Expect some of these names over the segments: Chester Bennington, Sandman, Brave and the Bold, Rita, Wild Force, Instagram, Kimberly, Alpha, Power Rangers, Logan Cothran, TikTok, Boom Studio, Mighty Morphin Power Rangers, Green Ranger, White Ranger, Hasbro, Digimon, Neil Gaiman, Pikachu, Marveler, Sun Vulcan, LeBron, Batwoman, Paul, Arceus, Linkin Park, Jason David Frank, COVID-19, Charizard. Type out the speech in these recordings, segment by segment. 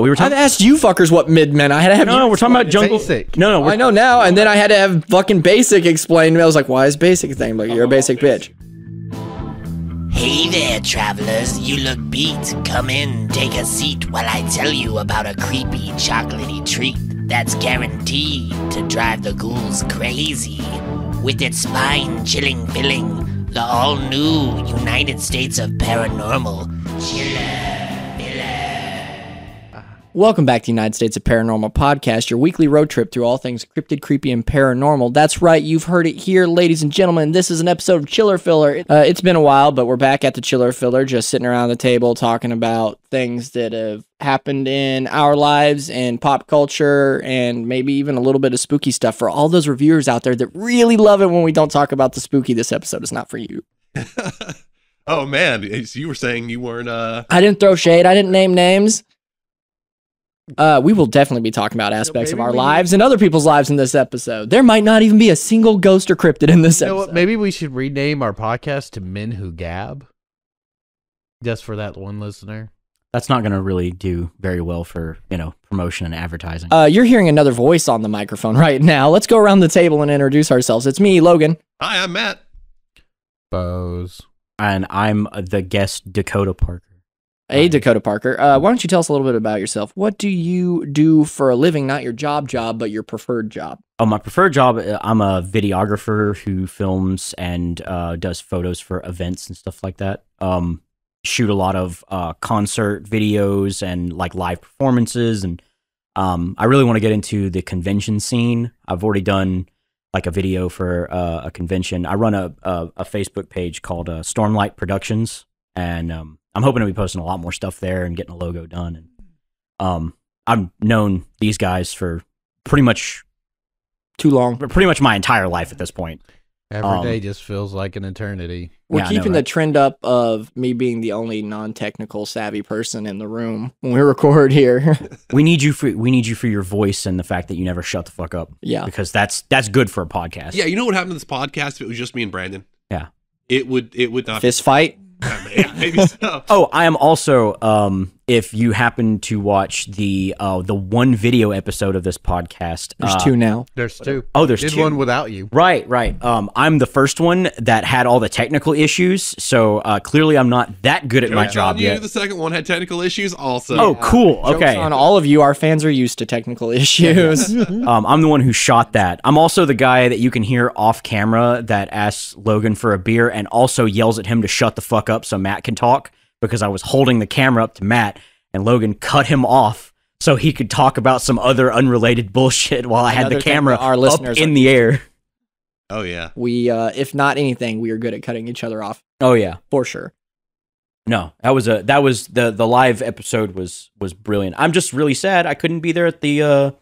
We were talking. I've asked you fuckers what mid meant. I had to have. No, we're talking about jungle. Basic. No, I know now. And then I had to have fucking basic explained. I was like, why is basic a thing? Like, you're a basic bitch. Hey there, travelers. You look beat. Come in, take a seat while I tell you about a creepy, chocolatey treat that's guaranteed to drive the ghouls crazy. With its spine-chilling filling, the all-new United States of Paranormal. Welcome back to United States of Paranormal Podcast, your weekly road trip through all things cryptid, creepy, and paranormal. That's right, you've heard it here, ladies and gentlemen. This is an episode of Chiller Filler. It's been a while, but we're back at the Chiller Filler, just sitting around the table talking about things that have happened in our lives and pop culture and maybe even a little bit of spooky stuff. For all those reviewers out there that really love it when we don't talk about the spooky, this episode is not for you. Oh, man. So you were saying you weren't... I didn't throw shade. I didn't name names. We will definitely be talking about aspects of our lives and other people's lives in this episode. There might not even be a single ghost or cryptid in this episode. What? Maybe we should rename our podcast to Men Who Gab. Just for that one listener. That's not going to really do very well for, you know, promotion and advertising. You're hearing another voice on the microphone right now. Let's go around the table and introduce ourselves. It's me, Logan. Hi, I'm Matt. Bose. And I'm the guest, Dakota Parker. Hey, Dakota Parker, why don't you tell us a little bit about yourself? What do you do for a living? Not your job, but your preferred job. Oh, my preferred job, I'm a videographer who films and does photos for events and stuff like that. Shoot a lot of concert videos and like live performances. And I really want to get into the convention scene. I've already done like a video for a convention. I run a Facebook page called Stormlight Productions, and I'm hoping to be posting a lot more stuff there and getting a logo done. And I've known these guys for pretty much too long, pretty much my entire life at this point. Every day just feels like an eternity. We're keeping the trend up of me being the only non-technical savvy person in the room when we record here. we need you for your voice and the fact that you never shut the fuck up. Yeah, because that's good for a podcast. Yeah, you know what happened to this podcast if it was just me and Brandon? Yeah, it would not fist fight. Yeah, maybe so. Oh, I am also, if you happen to watch the one video episode of this podcast. There's two now. There's two. Oh, there's two. Did one without you. Right, right. I'm the first one that had all the technical issues, so clearly I'm not that good at my job yet. You, the second one, had technical issues also. Oh, cool. Okay. Jokes on all of you, our fans are used to technical issues. I'm the one who shot that. I'm also the guy that you can hear off camera that asks Logan for a beer and also yells at him to shut the fuck up so Matt can talk, because I was holding the camera up to Matt and Logan cut him off so he could talk about some other unrelated bullshit while I had the camera up in the air. Oh, yeah. We, if not anything, we are good at cutting each other off. Oh, yeah. For sure. No, that was a, that was the live episode was brilliant. I'm just really sad I couldn't be there at the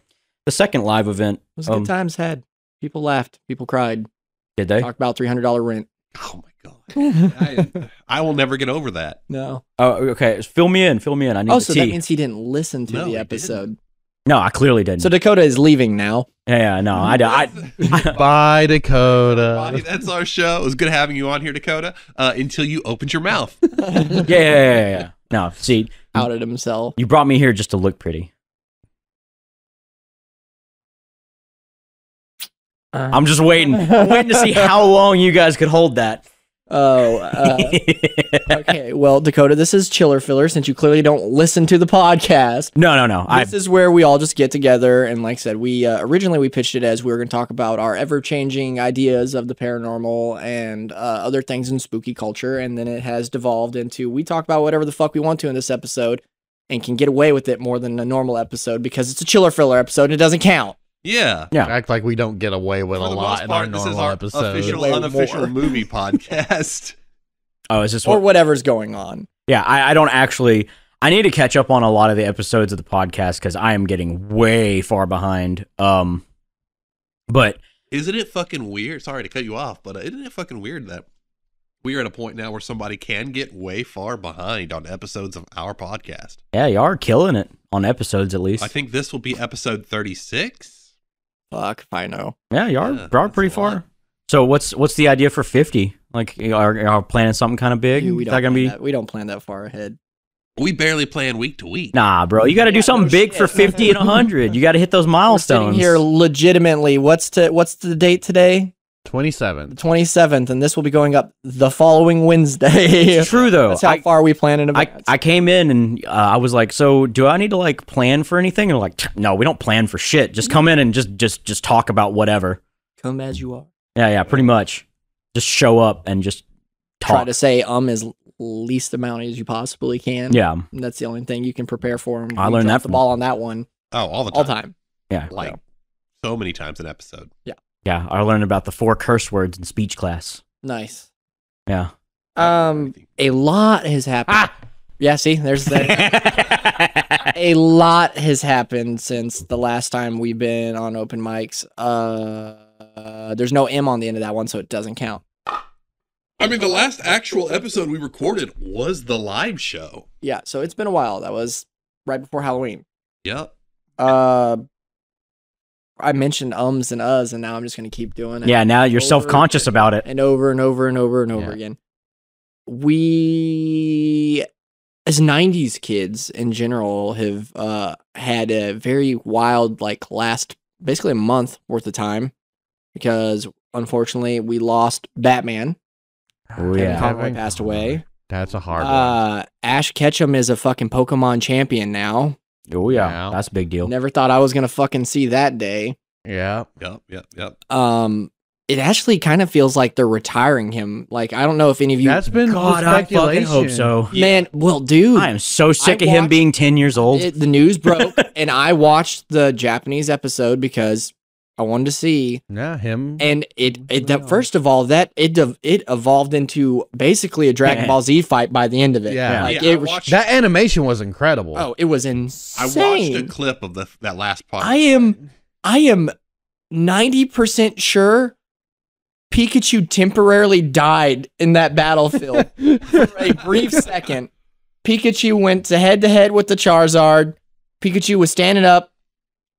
second live event. It was good times had. People laughed. People cried. Did they? Talked about $300 rent. Oh, my God. I will never get over that. No. Oh, okay. Fill me in. Fill me in. I need to see. Oh, so that means he didn't listen to the episode. No, I clearly didn't. So Dakota is leaving now. Yeah, no. Bye, Dakota. Bye, that's our show. It was good having you on here, Dakota, until you opened your mouth. Yeah. No, see. Outed himself. You brought me here just to look pretty. I'm just waiting. I'm waiting to see how long you guys could hold that. Oh, okay. Well, Dakota, this is Chiller Filler, since you clearly don't listen to the podcast. No. This is where we all just get together, and like I said, we originally we pitched it as we were going to talk about our ever-changing ideas of the paranormal and other things in spooky culture, and then it has devolved into we talk about whatever the fuck we want to in this episode and can get away with it more than a normal episode because it's a Chiller Filler episode and it doesn't count. Yeah. Act like we don't get away with a lot in our normal episode. This is our official, unofficial movie podcast. Oh, is this or whatever's going on? Yeah, I don't actually. I need to catch up on a lot of the episodes of the podcast because I am getting way far behind. But isn't it fucking weird? Sorry to cut you off, but isn't it fucking weird that we are at a point now where somebody can get way far behind on episodes of our podcast? Yeah, you are killing it on episodes. At least I think this will be episode 36. Fuck if I know. Yeah, you are pretty far. So what's the idea for 50? Like, are you planning something kind of big? Dude, we don't plan that far ahead. We barely playing week to week. Nah, bro. You got to do something big for 50 and 100. You got to hit those milestones. We're sitting here legitimately. What's the date today? 27th. The 27th, and this will be going up the following Wednesday. It's true, though. That's how far we plan in advance. I came in, and I was like, so do I need to, like, plan for anything? And like, no, we don't plan for shit. Just come in and just talk about whatever. Come as you are. Yeah, yeah, pretty much. Just show up and just talk. Try to say as least amount as you possibly can. Yeah. And that's the only thing you can prepare for. And I learned that from the ball on that one. Oh, all the time. All the time. Yeah. Like, so many times an episode. Yeah. Yeah, I learned about the 4 curse words in speech class. Nice. Yeah. A lot has happened. Ah! Yeah, see, there's that. A lot has happened since the last time we've been on open mics. There's no M on the end of that one, so it doesn't count. I mean, the last actual episode we recorded was the live show. Yeah, so it's been a while. That was right before Halloween. Yep. I mentioned ums and uhs, and now I'm just going to keep doing it. Yeah, now you're self-conscious about it. And over and over and over and over again. We, as 90s kids in general, have had a very wild, like, last, basically a month worth of time, because, unfortunately, we lost Batman. Oh, yeah. Kevin Conroy passed away. That's a hard one. Ash Ketchum is a fucking Pokemon champion now. Oh, yeah. That's a big deal. Never thought I was going to fucking see that day. Yeah. Yep, yep, yep. It actually kind of feels like they're retiring him. Like, I don't know if any of you... That's been speculation. I fucking hope so. Yeah. Man, well, dude... I am so sick of him being 10 years old. The news broke, and I watched the Japanese episode because I wanted to see... Yeah, him. And first of all, it evolved into basically a Dragon Ball Z fight by the end of it. Yeah. Like, yeah, that animation was incredible. Oh, it was insane. I watched a clip of that last part. I am 90% sure Pikachu temporarily died in that battlefield for a brief second. Pikachu went head-to-head with the Charizard. Pikachu was standing up.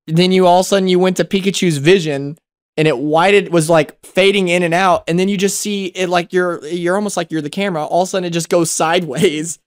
Then you all of a sudden you went to Pikachu's vision, and it was like fading in and out, and then you just see it like you're almost like you're the camera. All of a sudden it just goes sideways,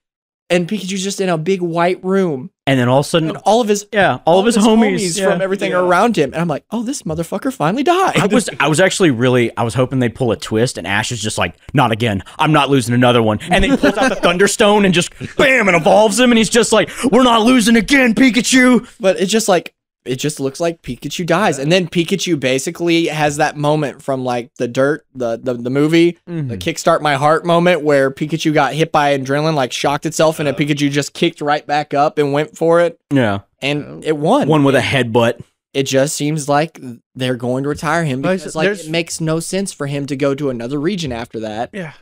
and Pikachu's just in a big white room. And then all of a sudden, and all of his homies from everything around him, and I'm like, oh, this motherfucker finally died. I was actually I was hoping they'd pull a twist, and Ash is just like, not again. I'm not losing another one. And then he pulls out the Thunderstone and just bam, and evolves him, and he's just like, we're not losing again, Pikachu. But it's just like. It just looks like Pikachu dies. And then Pikachu basically has that moment from like the dirt, the movie, the Kickstart My Heart moment where Pikachu got hit by adrenaline, like shocked itself, and a Pikachu just kicked right back up and went for it. Yeah. And it won. One with a headbutt. It just seems like they're going to retire him because like it makes no sense for him to go to another region after that. Yeah.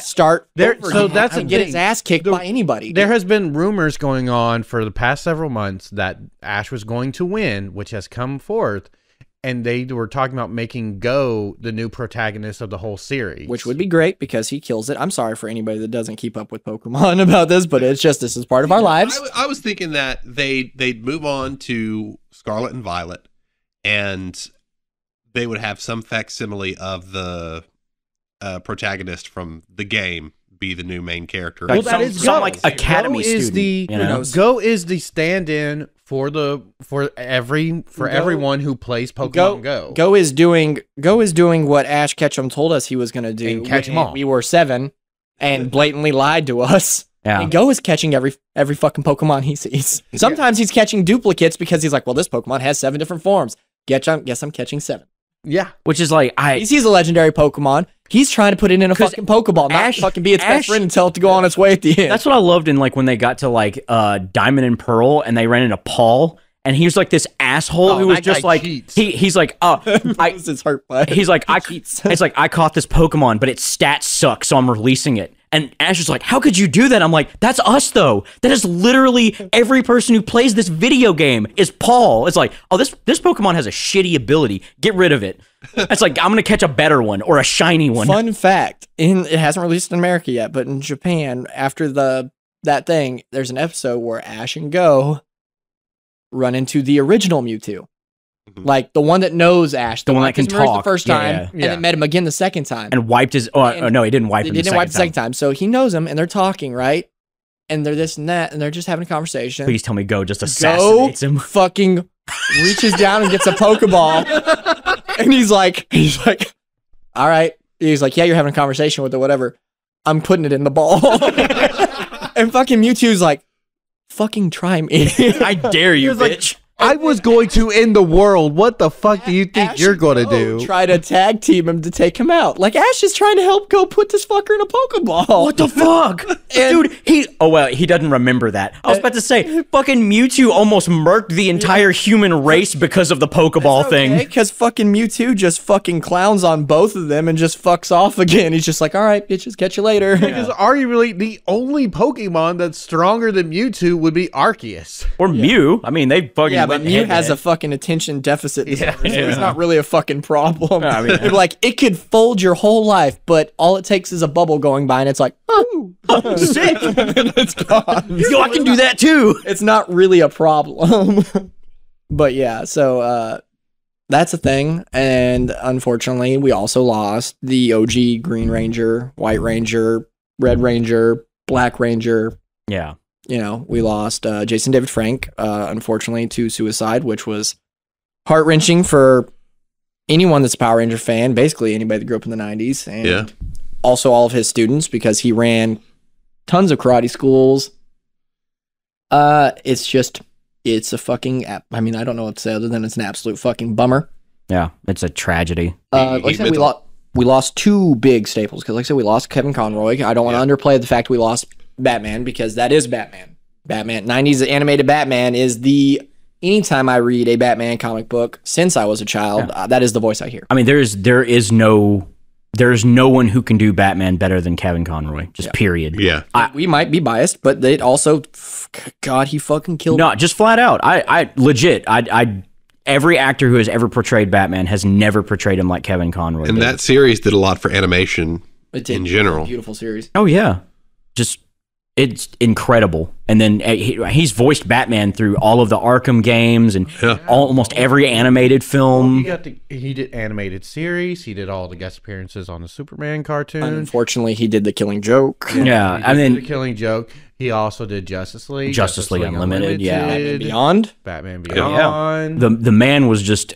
Start there, so that's and get his ass kicked by anybody. There has been rumors going on for the past several months that Ash was going to win, which has come forth, and they were talking about making Go the new protagonist of the whole series, which would be great because he kills it. I'm sorry for anybody that doesn't keep up with Pokemon about this, but it's just this is part of our lives. I was thinking that they'd move on to Scarlet and Violet, and they would have some facsimile of the. Protagonist from the game be the new main character. Well, that is Go. Like Academy student. Go is the stand-in for everyone who plays Pokemon Go. Go is doing what Ash Ketchum told us he was going to do. And catch them all. We were 7 and blatantly lied to us. Yeah. And Go is catching every fucking Pokemon he sees. Sometimes he's catching duplicates because he's like, well, this Pokemon has 7 different forms. Guess I'm catching 7. Yeah, which is like he sees a legendary Pokemon. He's trying to put it in a fucking Pokeball, not fucking be its best friend and tell it to go on its way at the end. That's what I loved in like when they got to like Diamond and Pearl, and they ran into Paul, and he was like this asshole who was just like he's like it's like I caught this Pokemon, but its stats suck, so I'm releasing it. And Ash is like, how could you do that? I'm like, that's us, though. That is literally every person who plays this video game is Paul. It's like, oh, this Pokemon has a shitty ability. Get rid of it. It's like, I'm going to catch a better one or a shiny one. Fun fact, it hasn't released in America yet, but in Japan, after that thing, there's an episode where Ash and Go run into the original Mewtwo. Like the one that knows Ash, the one that can talk the first time, and then met him again the second time, and wiped his. Oh no, he didn't wipe him the second time. So he knows him, and they're talking, right? and they're this and that, and they're just having a conversation. Please tell me Go just assassinates him. Fucking reaches down and gets a Pokeball, and he's like, all right. He's like, yeah, you're having a conversation with it, whatever. I'm putting it in the ball. And fucking Mewtwo's like, fucking try me. I dare you, bitch. Like, I was going to end the world. What the fuck do you think Ash you're going to do? Try to tag team him to take him out. Like, Ash is trying to help Go put this fucker in a Pokeball. What the fuck? Dude, he... Oh, well, he doesn't remember that. I was about to say, fucking Mewtwo almost murked the entire human race because of the Pokeball thing. Because fucking Mewtwo just fucking clowns on both of them and just fucks off again. He's just like, all right, bitches, catch you later. Because arguably the only Pokemon that's stronger than Mewtwo would be Arceus. Or Mew. I mean, they fucking... Yeah, but Mew has a fucking attention deficit disorder, so it's not really a fucking problem. I mean, like, it could fold your whole life, but all it takes is a bubble going by, and it's like, oh, sick. It's gone. Yo, I can do that too. It's not really a problem. But yeah, so that's a thing. And unfortunately, we also lost the OG Green Ranger, White Ranger, Red Ranger, Black Ranger. Yeah. You know, we lost Jason David Frank, unfortunately, to suicide, which was heart-wrenching for anyone that's a Power Ranger fan, basically anybody that grew up in the 90s, and also all of his students, because he ran tons of karate schools. It's just, it's a fucking, I mean, I don't know what to say other than it's an absolute fucking bummer. Yeah, it's a tragedy. Like I said, we lost two big staples, because like I said, we lost Kevin Conroy. I don't want to underplay the fact we lost Batman, because that is Batman. Batman 90s animated Batman is the anytime I read a Batman comic book since I was a child, that is the voice I hear. I mean, there is no one who can do Batman better than Kevin Conroy. Just period. Yeah, we might be biased, but it also, God, he fucking killed. No, just flat out. I legit, every actor who has ever portrayed Batman has never portrayed him like Kevin Conroy. And that series did a lot for animation. It did, in general. Beautiful series. Oh yeah, just. It's incredible. And then he's voiced Batman through all of the Arkham games and almost every animated film. Well, he did animated series. He did all the guest appearances on the Superman cartoon. Unfortunately, he did The Killing Joke. Yeah, I mean, The Killing Joke. He also did Justice League Unlimited. Yeah, Batman Beyond. Yeah. The man was just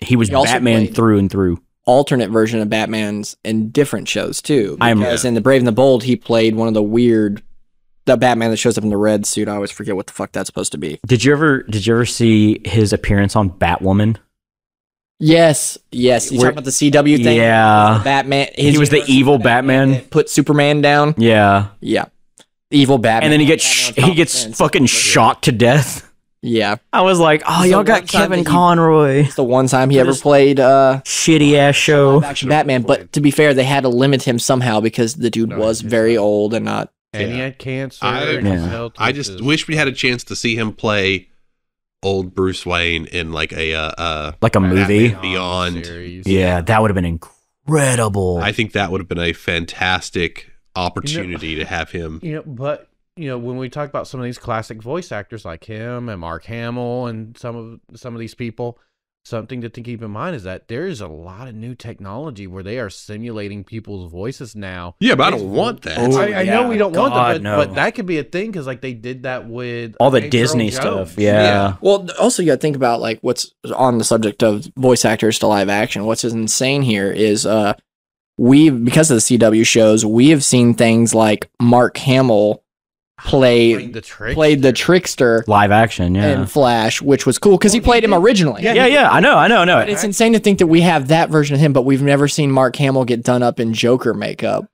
he was Batman through and through. Alternate version of Batman's in different shows too. Because in The Brave and the Bold, he played one of the weird, the Batman that shows up in the red suit. I always forget what the fuck that's supposed to be. Did you ever see his appearance on Batwoman? Yes, yes. You talking about the CW thing? Yeah. Batman. He was the evil Batman. Put Superman down. Yeah, yeah. Evil Batman. And then he gets fucking shot to death. Yeah, I was like, oh, y'all got Kevin Conroy. It's the one time he ever played shitty ass show action Batman. But to be fair, they had to limit him somehow because the dude was very old and not. And he had cancer. I just wish we had a chance to see him play old Bruce Wayne in like a movie Beyond. Series. Yeah, that would have been incredible. I think that would have been a fantastic opportunity to have him. You know, but. You know, when we talk about some of these classic voice actors like him and Mark Hamill and some of these people, something to keep in mind is that there is a lot of new technology where they are simulating people's voices now. Yeah, but I don't want that. Oh, I know we don't want that, but that could be a thing because, like, they did that with all the Disney stuff. Yeah. Well, also you got to think about, like, what's on the subject of voice actors to live action. What's insane here is because of the CW shows, we have seen things like Mark Hamill played the Trickster live action in Flash, which was cool because he played him originally. Yeah, I know. But it's insane to think that we have that version of him, but we've never seen Mark Hamill get done up in Joker makeup.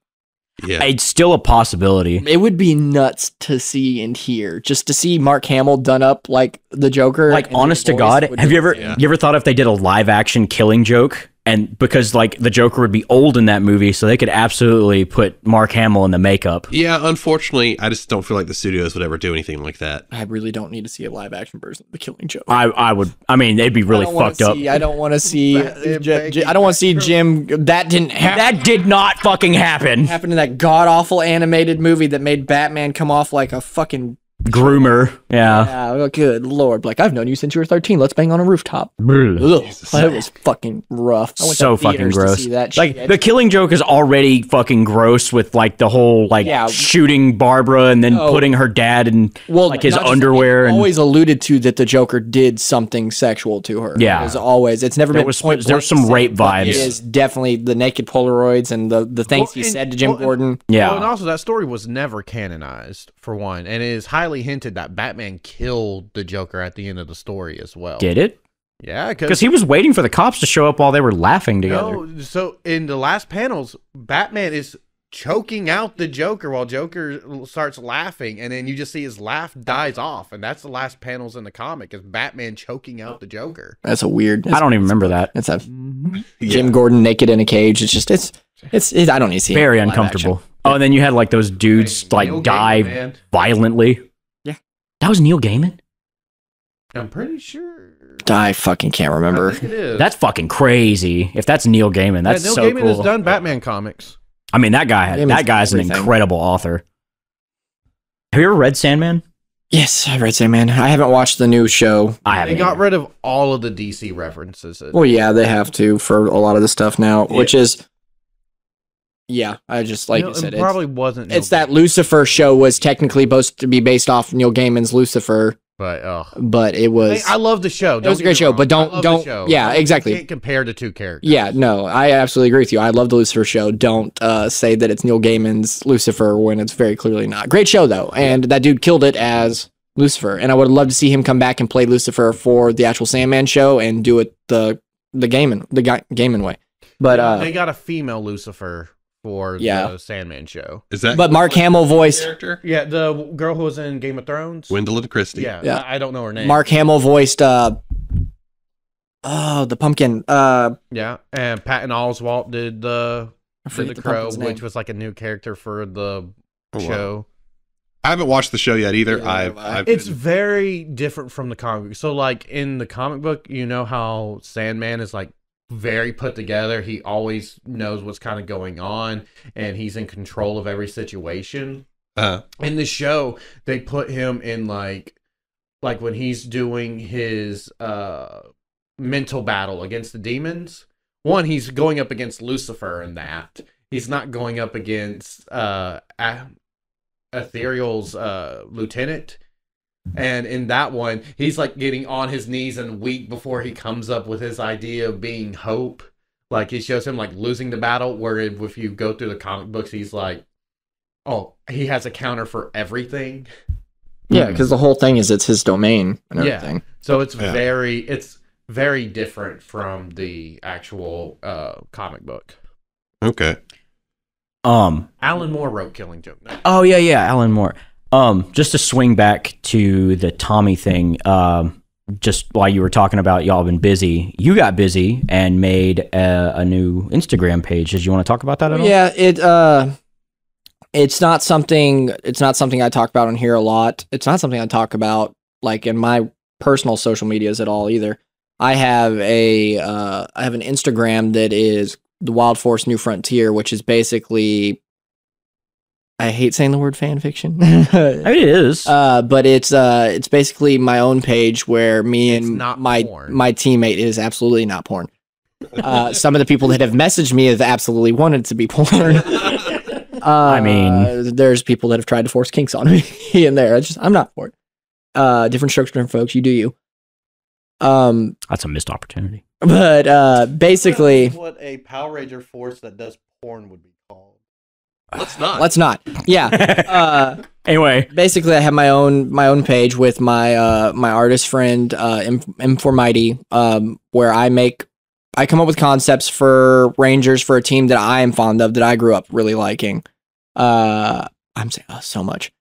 Yeah, it's still a possibility. It would be nuts to see and hear, just to see Mark Hamill done up like the Joker. Like, honest to God, have you ever thought if they did a live action Killing Joke? And because, like, the Joker would be old in that movie, so they could absolutely put Mark Hamill in the makeup. Yeah, unfortunately, I just don't feel like the studios would ever do anything like that. I really don't need to see a live-action version of The Killing Joke. I would. I mean, they'd be really fucked up. I don't want to see. I don't want to see Jim. That didn't happen. That did not fucking happen. Happened in that god-awful animated movie that made Batman come off like a fucking Groomer. Yeah. Yeah. Good lord. Like, I've known you since you were 13. Let's bang on a rooftop. That was fucking rough. I went so to fucking gross. To see that like shit. The Killing Joke is already fucking gross with like the whole like shooting Barbara and then putting her dad in like his underwear. And always alluded to that the Joker did something sexual to her. Yeah. As always, it's never been point. There's some rape vibes. It is definitely the naked Polaroids and the things he said to Jim Gordon. Well, and also that story was never canonized for one, and it is highly hinted that Batman killed the Joker at the end of the story as well. Did it? Yeah, because he was waiting for the cops to show up while they were laughing together. So in the last panels, Batman is choking out the Joker while Joker starts laughing, and then you just see his laugh dies off, and that's the last panels in the comic is Batman choking out the Joker. That's a weird. I don't even remember that. It's a Jim Gordon naked in a cage. It's just I don't need to see very uncomfortable. Oh, and then you had like those dudes like die violently. That was Neil Gaiman? I'm pretty sure. I fucking can't remember. It is. That's fucking crazy. If that's Neil Gaiman, that's so cool. Neil Gaiman has done Batman comics. I mean, that guy guy's an incredible author. Have you ever read Sandman? Yes, I read Sandman. I haven't watched the new show. I haven't. They got rid of all of the DC references. Well, yeah, they have to for a lot of the stuff now, which is... Yeah, I just like you said, it probably wasn't. It's that Lucifer show was technically supposed to be based off Neil Gaiman's Lucifer, but it was. I love the show. It was a great show, but don't. Yeah, exactly. You can't compare the two characters. Yeah, no, I absolutely agree with you. I love the Lucifer show. Don't say that it's Neil Gaiman's Lucifer when it's very clearly not. Great show though, and that dude killed it as Lucifer, and I would love to see him come back and play Lucifer for the actual Sandman show and do it the Gaiman way. But they got a female Lucifer. For the Sandman show, is that? But Mark Hamill voiced the girl who was in Game of Thrones, Gwendolyn Christie. Yeah, I don't know her name. Mark Hamill voiced the pumpkin. And Patton Oswalt did the Crow, which was like a new character for the show. Wow. I haven't watched the show yet either. Yeah, it's very different from the comic. So, like in the comic book, you know how Sandman is like. Very put together. He always knows what's kind of going on, and he's in control of every situation. In the show, they put him in like when he's doing his mental battle against the demons. One, he's going up against Lucifer in that. He's not going up against Ethereal's lieutenant. And in that one, he's like getting on his knees and weak before he comes up with his idea of being hope. Like he shows him like losing the battle, where if you go through the comic books, he's like, oh, he has a counter for everything. Yeah, because the whole thing is it's his domain and everything. Yeah. So it's very different from the actual comic book. Okay. Alan Moore wrote Killing Joke. Oh yeah, Alan Moore. Just to swing back to the Tommy thing, just while you were talking about y'all been busy, you got busy and made a new Instagram page. Did you want to talk about that at all? Yeah, it's not something I talk about on here a lot. It's not something I talk about like in my personal social medias at all either. I have an Instagram that is the Wild Force New Frontier, which is basically I hate saying the word fan fiction. It is, but it's basically my own page where me and my teammate is absolutely not porn. Some of the people that have messaged me have absolutely wanted to be porn. I mean, there's people that have tried to force kinks on me in there. I'm not for it. Different strokes, different folks. You do you. That's a missed opportunity. But basically, what a Power Ranger force that does porn would be. Let's not. Yeah. Anyway, basically, I have my own page with my artist friend M4Mighty, where I come up with concepts for Rangers for a team that I am fond of, that I grew up really liking. I'm saying so much.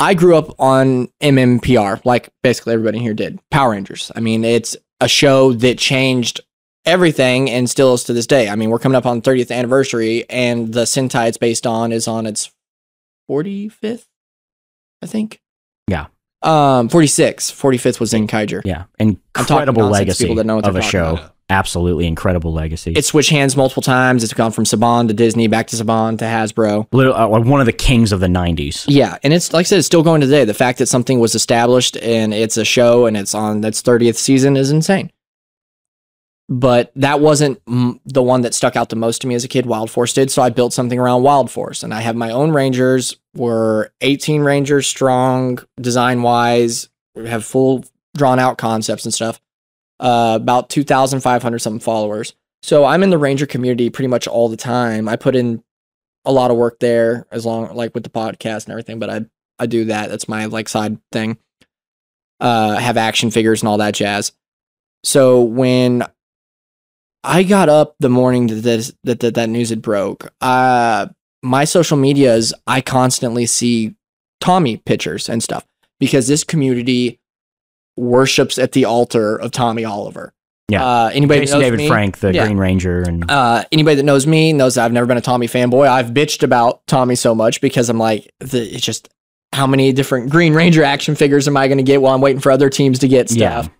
I grew up on MMPR, like basically everybody here did. Power Rangers. I mean, it's a show that changed. Everything and still is to this day. I mean, we're coming up on 30th anniversary, and the Sentai it's based on is on its 45th, I think. Yeah. 46. 45th was in Zenkaiger. Yeah. Incredible legacy people that know what of a show. About. absolutely incredible legacy. It switched hands multiple times. It's gone from Saban to Disney, back to Saban to Hasbro. One of the kings of the 90s. Yeah, and it's, like I said, it's still going today. The fact that something was established and it's a show and it's on its 30th season is insane. But that wasn't the one that stuck out the most to me as a kid. Wild Force did, so I built something around Wild Force, and I have my own Rangers. We're 18 Rangers strong, design-wise. We have full drawn-out concepts and stuff. About 2,500 something followers. So I'm in the Ranger community pretty much all the time. I put in a lot of work there, as long like with the podcast and everything. But I do that. That's my like side thing. I have action figures and all that jazz. So when I got up the morning that that news had broke, my social medias, I constantly see Tommy pictures and stuff because this community worships at the altar of Tommy Oliver. Yeah. Anybody Jason David me, Frank, the Green Ranger, and anybody that knows me knows that I've never been a Tommy fanboy. I've bitched about Tommy so much because I'm like, it's just how many different Green Ranger action figures am I going to get while I'm waiting for other teams to get stuff? Yeah.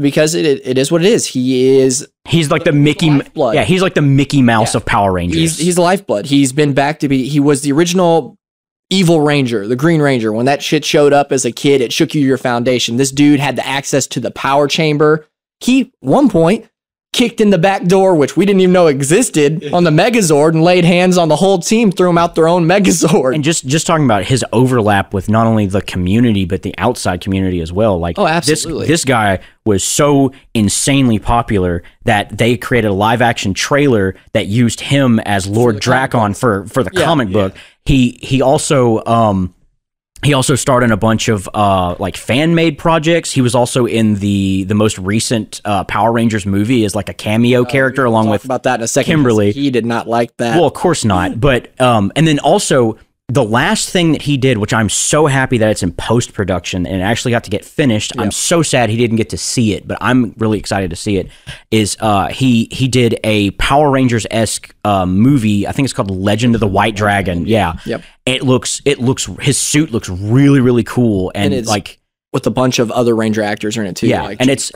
Because it is what it is. He's like the Mickey. Yeah, he's like the Mickey Mouse of Power Rangers. He's the lifeblood. He's been back to be. He was the original evil Ranger, the Green Ranger. When that shit showed up as a kid, it shook you to your foundation. This dude had the access to the power chamber. He one point kicked in the back door, which we didn't even know existed, on the Megazord and laid hands on the whole team, threw them out their own Megazord. And just talking about his overlap with not only the community, but the outside community as well. Like, oh, absolutely. This guy was so insanely popular that they created a live action trailer that used him as Lord Drakon for the comic book. He also starred in a bunch of like fan-made projects. He was also in the most recent Power Rangers movie as like a cameo character, along with about that in a second, Kimberly. He did not like that. Well, of course not. But and then also the last thing that he did, which I'm so happy that it's in post-production and it actually got to get finished. Yep. I'm so sad he didn't get to see it, but I'm really excited to see it. Is he did a Power Rangers-esque movie? I think it's called Legend of the White Dragon. Yeah. Yep. It looks his suit looks really cool, and it's like with a bunch of other Ranger actors in it too. Yeah, like, it's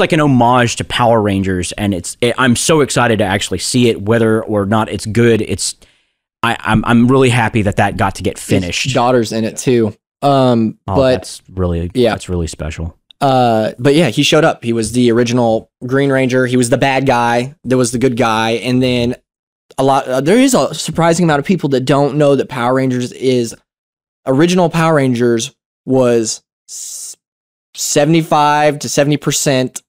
like an homage to Power Rangers, and I'm so excited to actually see it, whether or not it's good. I'm really happy that got to get finished. His daughter's in it too. That's really special. But yeah, he showed up. He was the original Green Ranger. He was the bad guy. There was the good guy, and then there is a surprising amount of people that don't know that original Power Rangers was 75 to 70%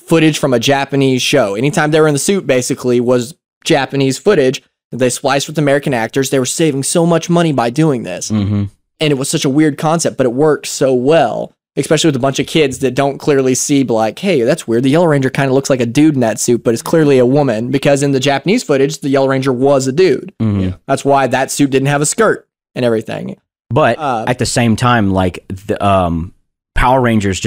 footage from a Japanese show. Anytime they were in the suit, basically, was Japanese footage. They spliced with American actors. They were saving so much money by doing this. Mm-hmm. And it was such a weird concept, but it worked so well, especially with a bunch of kids that don't clearly see, like, hey, that's weird. The Yellow Ranger kind of looks like a dude in that suit, but it's clearly a woman, because in the Japanese footage, the Yellow Ranger was a dude. Mm-hmm. Yeah. That's why that suit didn't have a skirt and everything. But at the same time, like, the Power Rangers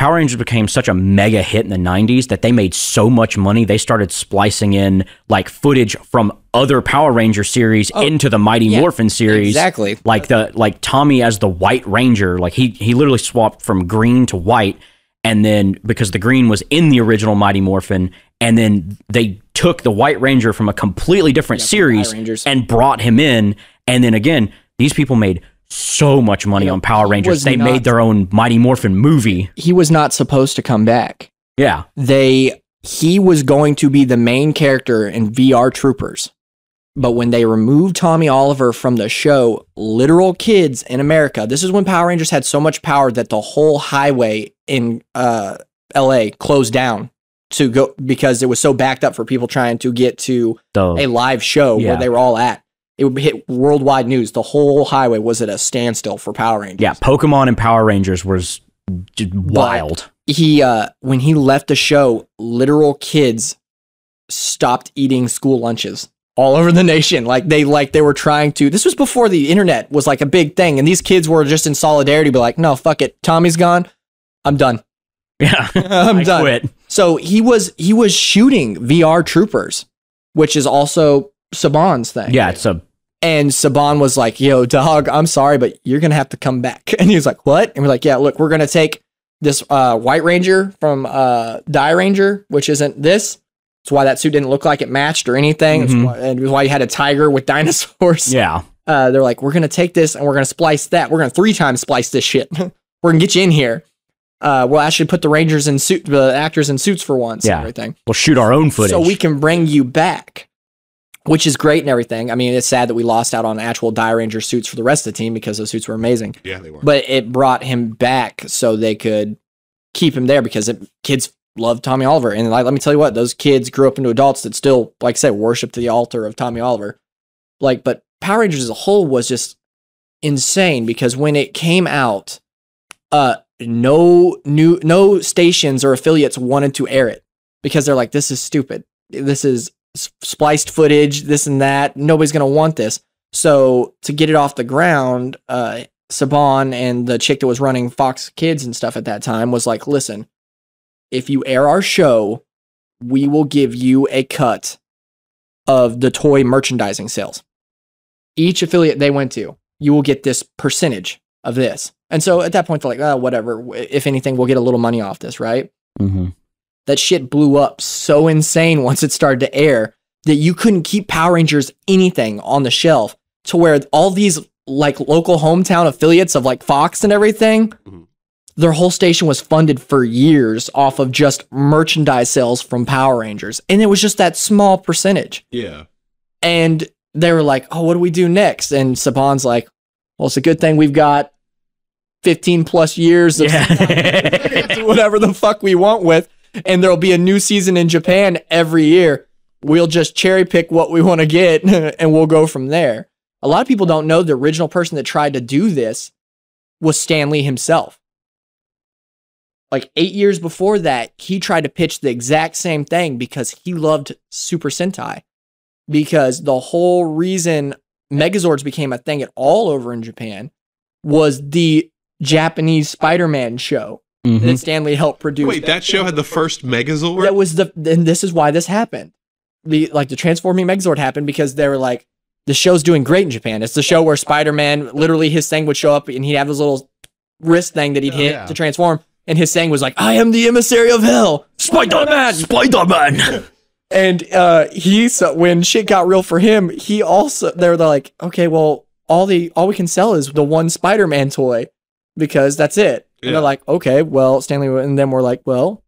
Power Rangers became such a mega hit in the 90s that they made so much money, they started splicing in, like, footage from other Power Ranger series into the Mighty Morphin series. Exactly. Like Tommy as the White Ranger, like, he literally swapped from green to white, and then, because the green was in the original Mighty Morphin, and then they took the White Ranger from a completely different series and brought him in, and then again, these people made so much money on Power Rangers. They made their own Mighty Morphin movie. He was not supposed to come back. Yeah. He was going to be the main character in VR Troopers. But when they removed Tommy Oliver from the show, literal kids in America, this is when Power Rangers had so much power that the whole highway in LA closed down to go because it was so backed up for people trying to get to a live show where they were all at. It would hit worldwide news. The whole highway was at a standstill for Power Rangers. Yeah, Pokemon and Power Rangers was wild. But when he left the show, literal kids stopped eating school lunches all over the nation. They were trying to. This was before the internet was like a big thing, and these kids were just in solidarity, be like, "No, fuck it, Tommy's gone. I'm done. Yeah, I'm done." Quit. So he was shooting VR Troopers, which is also Saban's thing. Yeah, and Saban was like, "Yo, dog, I'm sorry, but you're gonna have to come back." And he was like, "What?" And we're like, "Yeah, look, we're gonna take this White Ranger from Die Ranger, which isn't this. That's why that suit didn't look like it matched or anything. Mm-hmm. That's why you had a tiger with dinosaurs. Yeah. They're like, we're going to take this and we're going to splice that. We're going to 3 times splice this shit. We're going to get you in here. We'll actually put the Rangers in suit, the actors in suits for once and everything. We'll shoot our own footage. So we can bring you back, which is great and everything. I mean, it's sad that we lost out on actual Die Ranger suits for the rest of the team because those suits were amazing. Yeah, they were. But it brought him back so they could keep him there because kids love Tommy Oliver. And like, let me tell you what, those kids grew up into adults that still, like I said, worship the altar of Tommy Oliver. Like, but Power Rangers as a whole was just insane because when it came out, no stations or affiliates wanted to air it because they're like, this is stupid. This is spliced footage, this and that. Nobody's going to want this. So to get it off the ground, Saban and the chick that was running Fox Kids and stuff at that time was like, listen, if you air our show, we will give you a cut of the toy merchandising sales. Each affiliate they went to, you will get this percentage of this. And so at that point, they're like, oh, whatever. If anything, we'll get a little money off this, right? Mm-hmm. That shit blew up so insane once it started to air that you couldn't keep Power Rangers anything on the shelf to where all these like local hometown affiliates of like Fox and everything, mm-hmm. their whole station was funded for years off of just merchandise sales from Power Rangers. And it was just that small percentage. Yeah. And they were like, oh, what do we do next? And Saban's like, well, it's a good thing we've got 15 plus years of whatever the fuck we want with, and there'll be a new season in Japan every year. We'll just cherry pick what we want to get and we'll go from there. A lot of people don't know the original person that tried to do this was Stan Lee himself. Like 8 years before that, he tried to pitch the exact same thing because he loved Super Sentai. Because the whole reason Megazords became a thing at all over in Japan was the Japanese Spider-Man show mm-hmm. that Stan Lee helped produce. Wait, that show had the first Megazord? That was the, and this is why this happened. The Transforming Megazord happened because they were like, the show's doing great in Japan. It's the show where Spider-Man, literally his thing would show up and he'd have his little wrist thing that he'd hit to transform. And his thing was like, I am the emissary of hell. Spider-Man! Spider-Man! And so when shit got real for him, he also, they were like, okay, well, all we can sell is the one Spider-Man toy because that's it. Yeah. And they're like, okay, well, Stan Lee and them were like, well,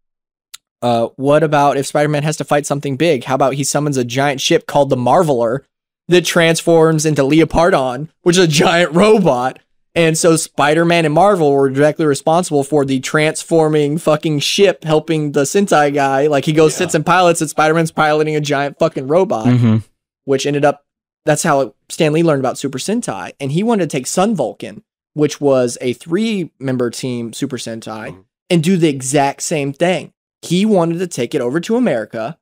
what about if Spider-Man has to fight something big? How about he summons a giant ship called the Marveler that transforms into Leopardon, which is a giant robot. And so Spider-Man and Marvel were directly responsible for the transforming fucking ship helping the Sentai guy. Like he goes, sits and pilots, and Spider-Man's piloting a giant fucking robot, mm-hmm. which ended up, that's how Stan Lee learned about Super Sentai, and he wanted to take Sun Vulcan, which was a 3-member team Super Sentai, mm-hmm. and do the exact same thing. He wanted to take it over to America,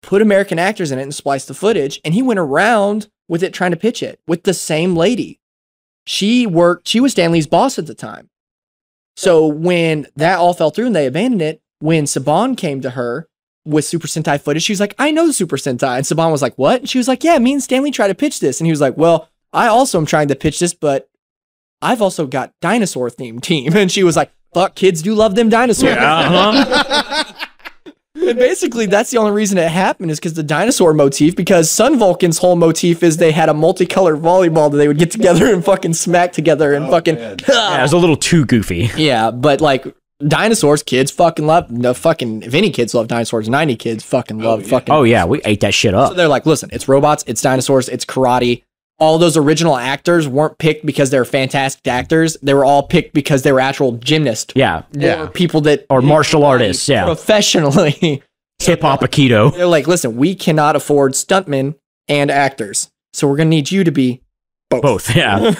put American actors in it, and splice the footage, and he went around with it trying to pitch it with the same lady. She was Stan Lee's boss at the time. So when that all fell through and they abandoned it, when Saban came to her with Super Sentai footage, she was like, I know Super Sentai. And Saban was like, what? And she was like, yeah, me and Stan Lee try to pitch this. And he was like, well, I also am trying to pitch this, but I've also got dinosaur themed team. And she was like, fuck, kids do love them dinosaurs. Yeah, and basically that's the only reason it happened is because the dinosaur motif, because Sun Vulcan's whole motif is they had a multicolored volleyball that they would get together and fucking smack together and it was a little too goofy. Yeah, but like, dinosaurs, kids fucking love. No fucking, if any kids love dinosaurs, 90 kids fucking love fucking. Oh yeah, we ate that shit up. So they're like, listen, it's robots, it's dinosaurs, it's karate. All those original actors weren't picked because they were fantastic actors. They were all picked because they were actual gymnasts. Yeah, or people that are martial artists. Yeah, professionally. Hip hop aikido. They're like, listen, we cannot afford stuntmen and actors, so we're gonna need you to be both. Yeah,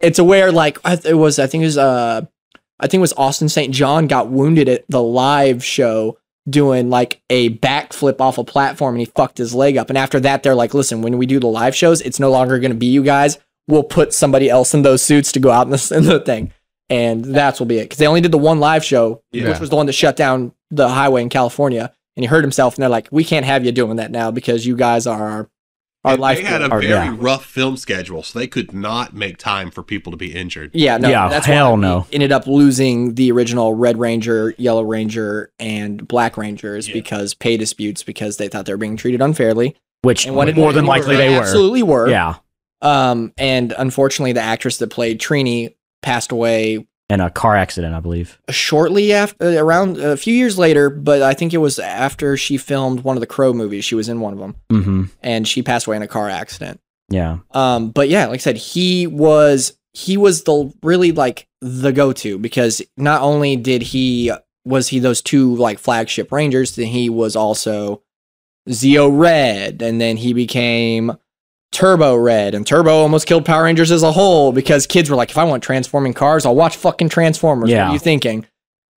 it's where like I think it was Austin St. John got wounded at the live show doing like a backflip off a platform and he fucked his leg up. And after that, they're like, listen, when we do the live shows, it's no longer going to be you guys. We'll put somebody else in those suits to go out in the thing. And that will be it. Because they only did the one live show, which was the one that shut down the highway in California. And he hurt himself. And they're like, we can't have you doing that now because you guys are our They had a very rough film schedule, so they could not make time for people to be injured. Yeah, no, yeah, that's hell no. Ended up losing the original Red Ranger, Yellow Ranger, and Black Rangers because pay disputes, because they thought they were being treated unfairly, which more than likely they were. Absolutely were. Yeah. And unfortunately, the actress that played Trini passed away in a car accident, I believe. Shortly after, around a few years later, but I think it was after she filmed one of the Crow movies. She was in one of them, and she passed away in a car accident. Yeah. But yeah, like I said, he was the really like the go-to, because not only did he was those two like flagship Rangers, then he was also Zeo Red, and then he became Turbo Red, and Turbo almost killed Power Rangers as a whole, because kids were like, if I want transforming cars, I'll watch fucking Transformers. Yeah. What are you thinking?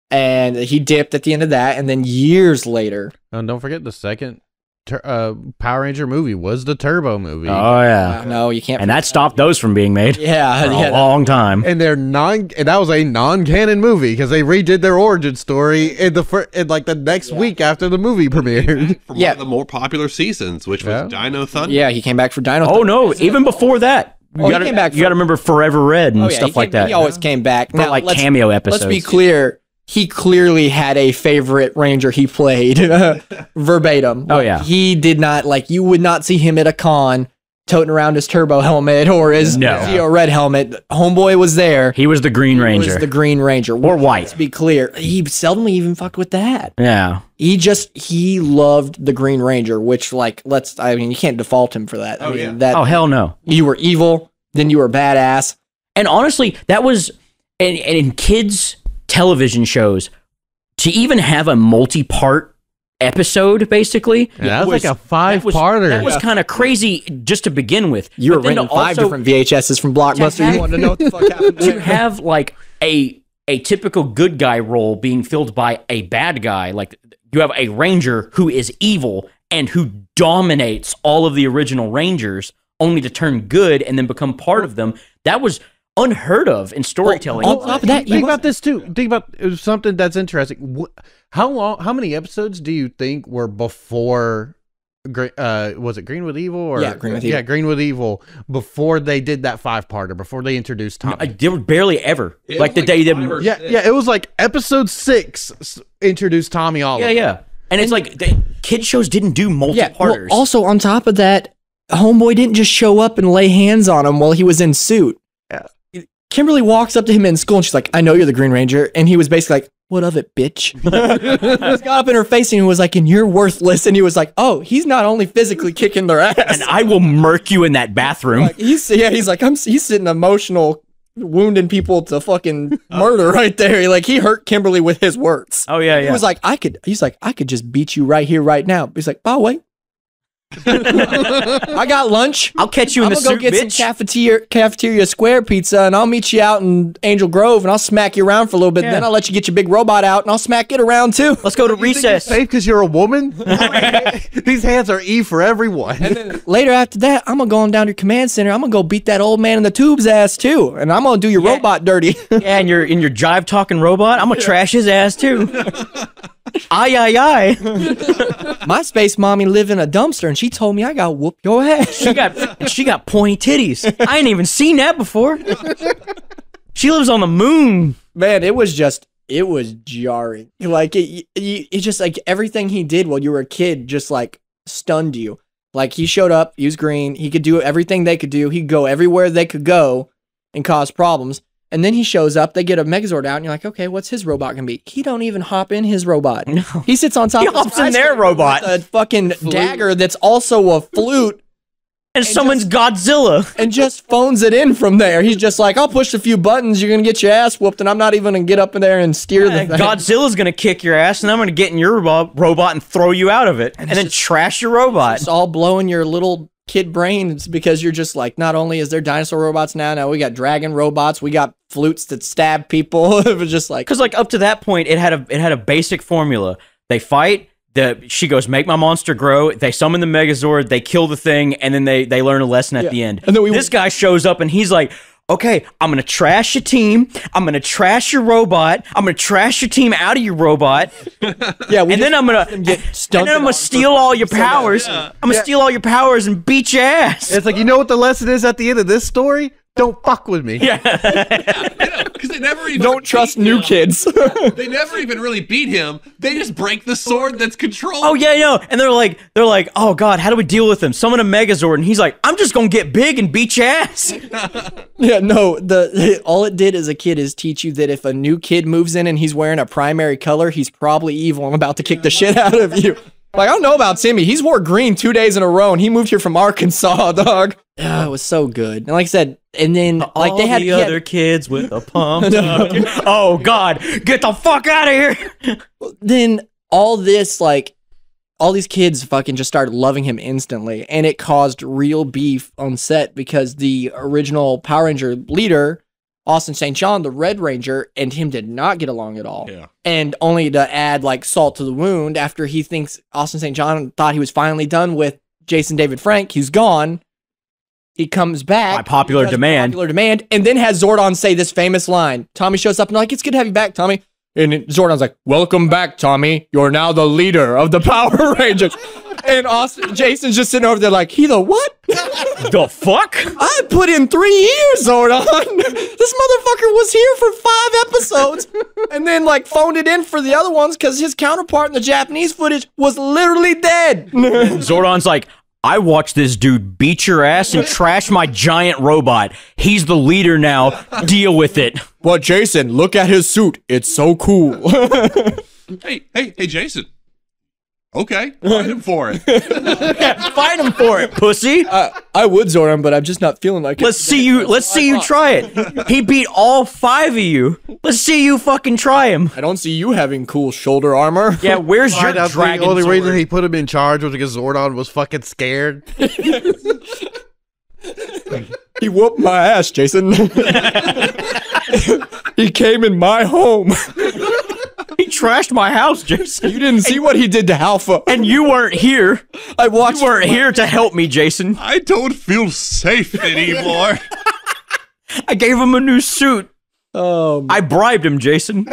And he dipped at the end of that, and then years later. And don't forget, the second Power Ranger movie was the Turbo movie. Oh yeah. No, you can't. And that stopped those from being made. Yeah, for a long time. And they're that was a non-canon movie, because they redid their origin story in the next week after the movie premiered. From one of the more popular seasons, which was Dino Thunder. Yeah, he came back for Dino Thunder. Oh no, even before that. Oh, you got to remember Forever Red and stuff like that. He always came back for like cameo episodes. Let's be clear. He clearly had a favorite Ranger he played verbatim. Oh, yeah. He did not, like, you would not see him at a con toting around his Turbo helmet or his Zeo Red helmet. Homeboy was there. He was the Green Ranger. He was the Green Ranger. Or white. Let's be clear. He seldomly even fucked with that. Yeah. He loved the Green Ranger, which, like, I mean, you can't default him for that. Oh, I mean, that, oh, hell no. You were evil, then you were badass. And honestly, that was, and in kids' television shows, to even have a multi-part episode, basically, that was like a five-parter. That was kind of crazy just to begin with. You were renting 5 different VHSs from Blockbuster. You wanted to know what the fuck happened. To have like a typical good guy role being filled by a bad guy, like you have a Ranger who is evil and who dominates all of the original Rangers, only to turn good and then become part of them. That was unheard of in storytelling. Well, on top of that, think about this too. Think about something that's interesting. How long? How many episodes do you think were before? Was it Greenwood Evil? Or Greenwood Evil. Before they did that 5-parter, before they introduced Tommy, they were barely ever. Like the day that. Yeah. It was like episode 6 introduced Tommy Oliver. Yeah. And it's like kid shows didn't do multi-parters. Well, also on top of that, Homeboy didn't just show up and lay hands on him while he was in suit. Yeah. Kimberly walks up to him in school and she's like, I know you're the Green Ranger. And he was basically like, what of it, bitch? He got up in her face and he was like, and you're worthless. And he was like, oh, he's not only physically kicking their ass. And I will murk you in that bathroom. Like, he's sitting emotional, wounding people to fucking murder right there. Like, he hurt Kimberly with his words. Oh, yeah, yeah. He was like, I could just beat you right here, right now. He's like, oh, wait. I got lunch. I'll catch you in the suit, bitch. I'm gonna go get some cafeteria square pizza, and I'll meet you out in Angel Grove, and I'll smack you around for a little bit. Yeah. Then I'll let you get your big robot out, and I'll smack it around too. Let's go to recess. Safe because you're a woman. These hands are E for everyone. And then later after that, I'm gonna go on down to your command center. I'm gonna go beat that old man in the tube's ass too, and I'm gonna do your robot dirty. And your jive talking robot, I'm gonna trash his ass too. My space mommy live in a dumpster, and she told me I gotta whoop your ass. She got pointy titties. I ain't even seen that before. She lives on the moon. Man, it was jarring. Like it just like everything he did while you were a kid just like stunned you. Like he showed up, he was green, he could do everything they could do, he'd go everywhere they could go and cause problems. And then he shows up, they get a Megazord out, and you're like, okay, what's his robot gonna be? He don't even hop in his robot. No. He sits on top of his in their robot. A fucking dagger that's also a flute. And someone's Godzilla. And just phones it in from there. He's just like, I'll push a few buttons, you're gonna get your ass whooped, and I'm not even gonna get up in there and steer the thing. Godzilla's gonna kick your ass, and I'm gonna get in your robot and throw you out of it, and then trash your robot. It's all blowing your little kid brains, because you're just like, not only is there dinosaur robots now we got dragon robots, we got flutes that stab people. It was just like, because like up to that point it had a basic formula. They fight, she goes, make my monster grow, they summon the Megazord, they kill the thing, and then they learn a lesson at the end. And then this guy shows up and he's like, okay, I'm going to trash your team. I'm going to trash your robot. I'm going to trash your team out of your robot. Yeah, and then I'm going to steal all your powers. Yeah. I'm going to steal all your powers and beat your ass. It's like, you know what the lesson is at the end of this story? Don't fuck with me. Yeah. Because they never even don't trust new kids. They never even really beat him. They just break the sword that's controlled. Oh yeah, no. And they're like, oh god, how do we deal with him? Summon a Megazord, and he's like, I'm just gonna get big and beat your ass. Yeah, no. All it did as a kid is teach you that if a new kid moves in and he's wearing a primary color, he's probably evil. I'm about to kick the shit out of you. Like, I don't know about Timmy. He's wore green 2 days in a row, and he moved here from Arkansas, dog. Oh, it was so good. And like I said, and then like they had the other kids with a pump. Oh god, get the fuck out of here! Then all this, like, all these kids fucking just started loving him instantly, and it caused real beef on set because the original Power Ranger leader, Austin St. John, the Red Ranger, and him did not get along at all. Yeah. And only to add like salt to the wound, after he thinks Austin St. John thought he was finally done with Jason David Frank, who's gone, he comes back by popular demand. And then has Zordon say this famous line. Tommy shows up and like, it's good to have you back, Tommy. And Zordon's like, welcome back, Tommy. You're now the leader of the Power Rangers. And Jason's just sitting over there like, he the what? The fuck? I put in 3 years, Zordon. This motherfucker was here for 5 episodes and then like phoned it in for the other ones because his counterpart in the Japanese footage was literally dead. Zordon's like, I watched this dude beat your ass and trash my giant robot. He's the leader now. Deal with it. But Jason, look at his suit. It's so cool. hey, Jason. Okay, fight him for it. Yeah, fight him for it, pussy. I would, Zordon, but I'm just not feeling like it. Let's see you try it. He beat all 5 of you. Let's see you fucking try him. I don't see you having cool shoulder armor. Yeah, where's your dragon sword? The only reason he put him in charge was because Zordon was fucking scared. He whooped my ass, Jason. He came in my home. He trashed my house, Jason. You didn't see what he did to Alpha. And you weren't here. I watched. You weren't here to help me, Jason. I don't feel safe anymore. I gave him a new suit. I bribed him, Jason.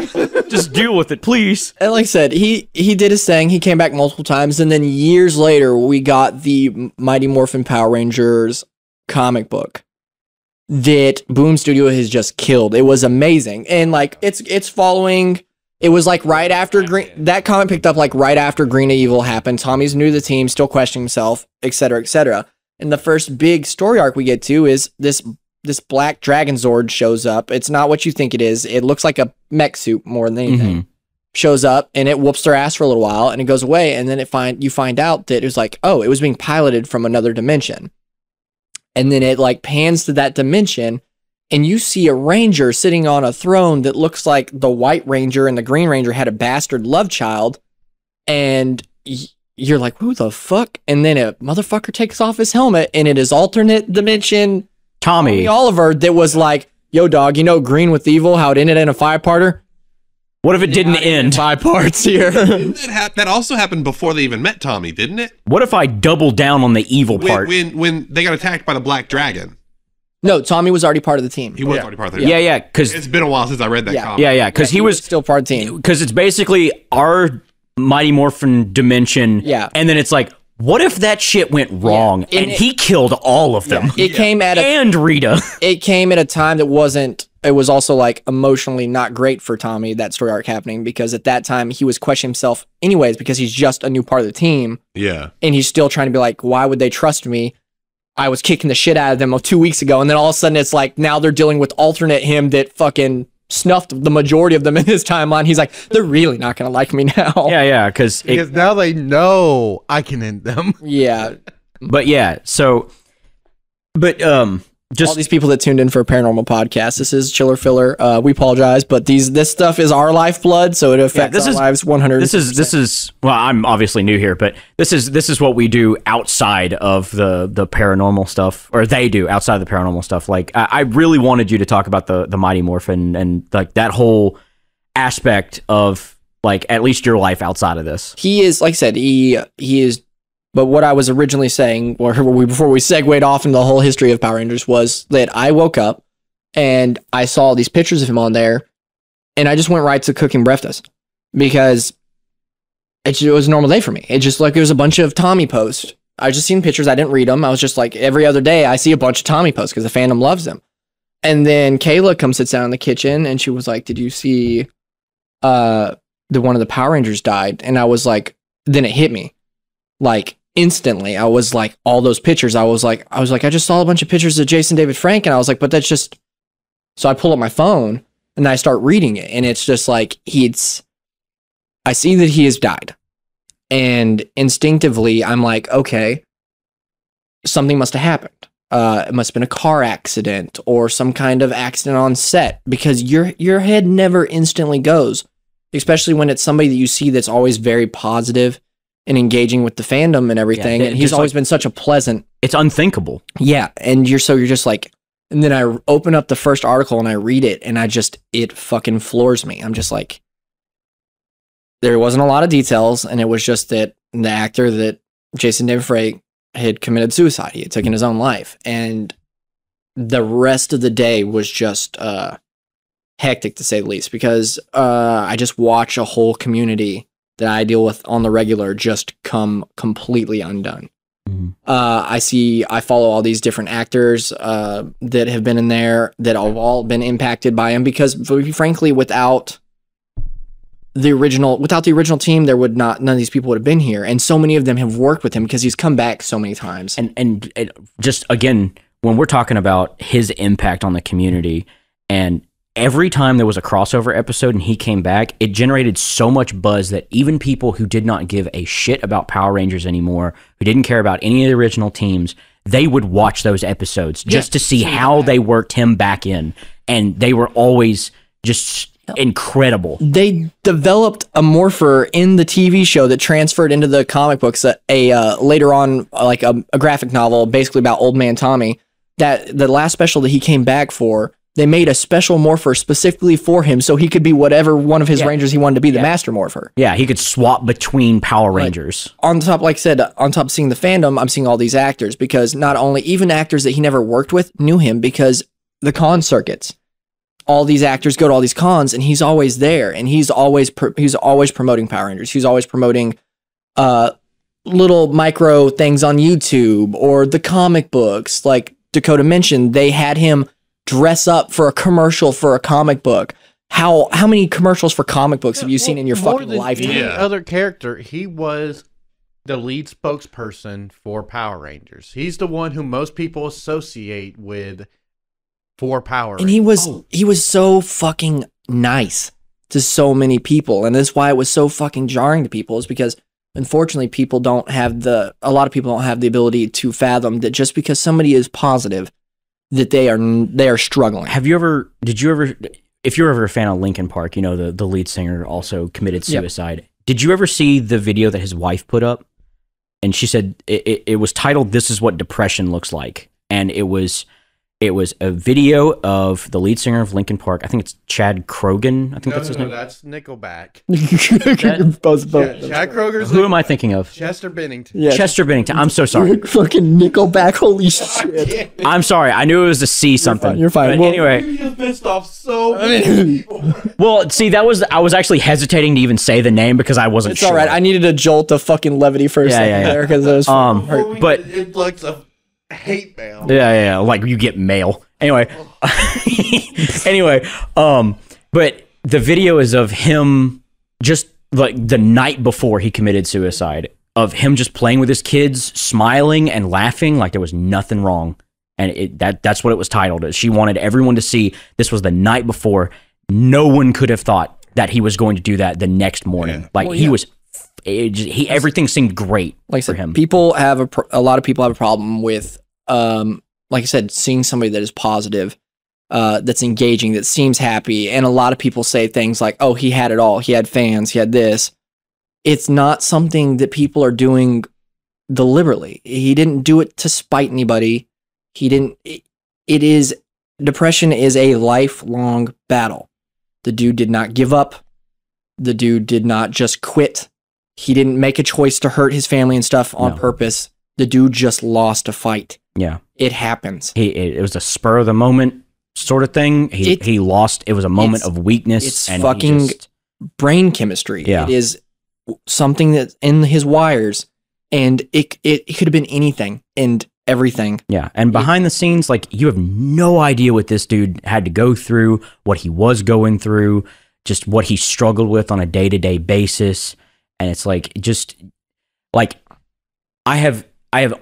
Just deal with it, please. And like I said, he did his thing. He came back multiple times. And then years later, we got the Mighty Morphin Power Rangers comic book that Boom Studio has just killed. It was amazing. And like, it's following... It was like right after Green, that comic picked up like right after Green Evil happened. Tommy's new to the team, still questioning himself, etc., etc. And the first big story arc we get to is this black dragon zord shows up. It's not what you think it is. It looks like a mech suit more than anything. Mm-hmm. Shows up and it whoops their ass for a little while and it goes away. And then you find out that it was like, oh, it was being piloted from another dimension. And then it like pans to that dimension. And you see a ranger sitting on a throne that looks like the White Ranger and the Green Ranger had a bastard love child. And you're like, who the fuck? And then a motherfucker takes off his helmet and it is alternate dimension Tommy Oliver that was like, yo, dog, you know Green with Evil, how it ended in a 5-parter? What if it didn't end? 5 parts here. That also happened before they even met Tommy, didn't it? What if I double down on the evil part? When they got attacked by the Black Dragon. No, Tommy was already part of the team. He was already part of the team. Yeah, because it's been a while since I read that comic. Yeah, because he was still part of the team. Because it's basically our Mighty Morphin dimension. Yeah. And then it's like, what if that shit went wrong and he killed all of them? Yeah. It came at Rita. It came at a time that wasn't. It was also like emotionally not great for Tommy, that story arc happening, because at that time he was questioning himself anyways because he's just a new part of the team. Yeah. And he's still trying to be like, why would they trust me? I was kicking the shit out of them 2 weeks ago, and then all of a sudden it's like now they're dealing with alternate him that fucking snuffed the majority of them in his timeline. He's like, they're really not gonna like me now. Yeah, because now they know I can end them. Yeah, but yeah, so but just all these people that tuned in for a paranormal podcast. This is Chiller Filler. We apologize, but this stuff is our lifeblood, so it affects our lives 100%. This is well, I'm obviously new here, but this is what we do outside of the paranormal stuff, or they do outside of the paranormal stuff. Like I really wanted you to talk about the Mighty Morphin and like that whole aspect of like at least your life outside of this. He is, like I said, he is. But what I was originally saying, or before we segued off into the whole history of Power Rangers, was that I woke up and I saw these pictures of him on there, and I just went right to cooking breakfast because it was a normal day for me. It just, like, it was a bunch of Tommy posts. I just seen pictures. I didn't read them. I was just like, every other day I see a bunch of Tommy posts because the fandom loves them. And then Kayla comes, sits down in the kitchen, and she was like, did you see the one of the Power Rangers died? And I was like, then it hit me. Like, instantly, I was like, all those pictures. I was like, I just saw a bunch of pictures of Jason David Frank. And I was like, but that's just, so I pull up my phone and I start reading it. And it's just like, I see that he has died. And instinctively, I'm like, okay, something must have happened. It must have been a car accident or some kind of accident on set, because your head never instantly goes, especially when it's somebody that you see that's always very positive and engaging with the fandom and everything. Yeah, and he's always, like, been such a pleasant. It's unthinkable. Yeah. And you're just like, and then I open up the first article and I read it, and it fucking floors me. I'm just like, there wasn't a lot of details, and it was just that the actor that Jason David Frank had committed suicide. He had taken his own life, and the rest of the day was just hectic, to say the least, because I just watch a whole community that I deal with on the regular just come completely undone. Mm-hmm. I follow all these different actors that have been in there that have all been impacted by him, because frankly, without the original team, none of these people would have been here, and so many of them have worked with him because he's come back so many times. And just again, when we're talking about his impact on the community, and every time there was a crossover episode and he came back, it generated so much buzz that even people who did not give a shit about Power Rangers anymore, who didn't care about any of the original teams, they would watch those episodes just to see how they worked him back in, and they were always just incredible. They developed a morpher in the TV show that transferred into the comic books, later on, like a graphic novel basically about Old Man Tommy. That the last special that he came back for, they made a special morpher specifically for him so he could be whatever one of his Rangers he wanted to be, the Master Morpher. Yeah, he could swap between Power Rangers. On top, like I said, on top of seeing the fandom, I'm seeing all these actors, because not only even actors that he never worked with knew him because the con circuits. All these actors go to all these cons, and he's always there, and he's always promoting Power Rangers. He's always promoting little micro things on YouTube or the comic books. Like Dakota mentioned, they had him dress up for a commercial for a comic book. How many commercials for comic books have you seen in your fucking lifetime? Any other character, he was the lead spokesperson for Power Rangers. He's the one who most people associate with. For Power Rangers. And he was so fucking nice to so many people, and that's why it was so fucking jarring to people, is because unfortunately a lot of people don't have the ability to fathom that just because somebody is positive that they are struggling. If you're ever a fan of Linkin Park, you know the lead singer also committed suicide. Yep. Did you ever see the video that his wife put up? And she said it was titled "This is what depression looks like," and it was a video of the lead singer of Linkin Park. I think it's Chad Krogan. No, that's Nickelback. Chad Kroger's. Who am I thinking of? Chester Bennington. Yeah. Chester Bennington. I'm so sorry. You're fucking Nickelback. Holy shit. I'm sorry. I knew it was a C something. You're fine. But anyway. You pissed off so many people. Well, see, I was actually hesitating to even say the name because I wasn't sure. It's all right. I needed a jolt of fucking levity for a second there because it was hurt. But it looks a hate mail. Yeah, like you get mail. Anyway. But the video is of him just like the night before he committed suicide, of him just playing with his kids, smiling and laughing like there was nothing wrong. And that's what it was titled. She wanted everyone to see this was the night before. No one could have thought that he was going to do that the next morning. Yeah. Like he was everything seemed great. Like I said, for him, people have a lot of people have a problem with, like I said, seeing somebody that is positive, that's engaging, that seems happy, and a lot of people say things like, "Oh, he had it all. He had fans. He had this." It's not something that people are doing deliberately. He didn't do it to spite anybody. He didn't. Depression is a lifelong battle. The dude did not give up. The dude did not just quit. He didn't make a choice to hurt his family and stuff on purpose. The dude just lost a fight. Yeah. It happens. It was a spur of the moment. sort of thing. He lost. It was a moment of weakness. It's and fucking just, brain chemistry. Yeah. It is something that's in his wires, and it could have been anything and everything. Yeah. And behind the scenes, like, you have no idea what this dude had to go through, what he was going through, just what he struggled with on a day-to-day basis. And it's like, just like, I have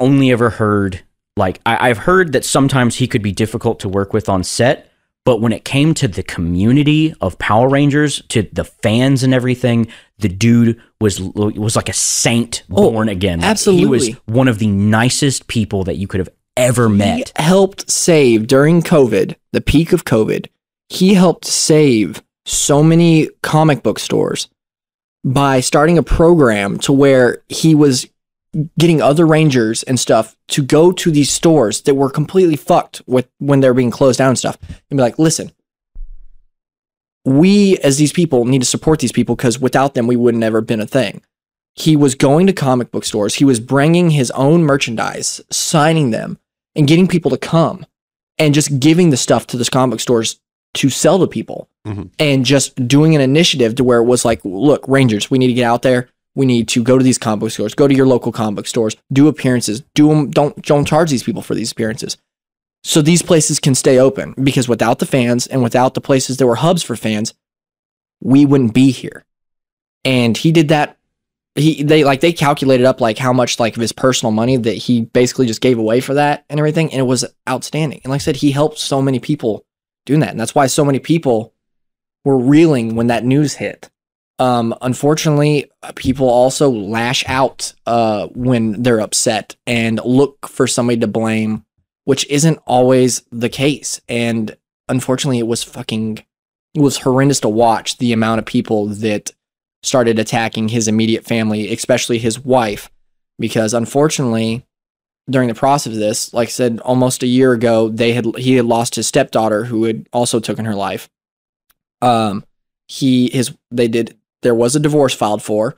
only ever heard, like, I've heard that sometimes he could be difficult to work with on set, but when it came to the community of Power Rangers, to the fans and everything, the dude was like a saint born again. Like, absolutely. He was one of the nicest people that you could have ever met. He helped save, during COVID, the peak of COVID, he helped save so many comic book stores by starting a program to where he was getting other Rangers and stuff to go to these stores that were completely fucked with when they're being closed down and stuff, and be like, listen, we as these people need to support these people, because without them, we would never have been a thing. He was going to comic book stores. He was bringing his own merchandise, signing them, and getting people to come, and just giving the stuff to the comic stores to sell to people, mm-hmm. and just doing an initiative to where it was like, look, Rangers, we need to get out there. We need to go to these comic book stores, go to your local comic book stores, do appearances, do them, don't charge these people for these appearances. So these places can stay open, because without the fans and without the places that were hubs for fans, we wouldn't be here. And he did that. They calculated up like how much like of his personal money that he basically just gave away for that and everything. And it was outstanding. And like I said, he helped so many people doing that. And that's why so many people were reeling when that news hit. Unfortunately, people also lash out when they're upset and look for somebody to blame, which isn't always the case. And unfortunately, it was horrendous to watch the amount of people that started attacking his immediate family, especially his wife, because unfortunately, during the process of this, like I said, almost a year ago, he had lost his stepdaughter, who had also taken her life. There was a divorce filed for,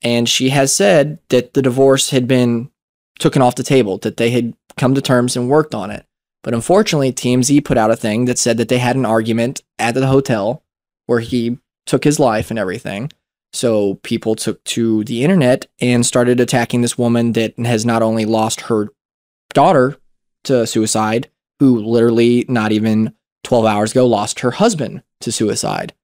and she has said that the divorce had been taken off the table, that they had come to terms and worked on it. But unfortunately, TMZ put out a thing that said that they had an argument at the hotel where he took his life and everything. So people took to the internet and started attacking this woman that has not only lost her daughter to suicide, who literally not even 12 hours ago lost her husband to suicide,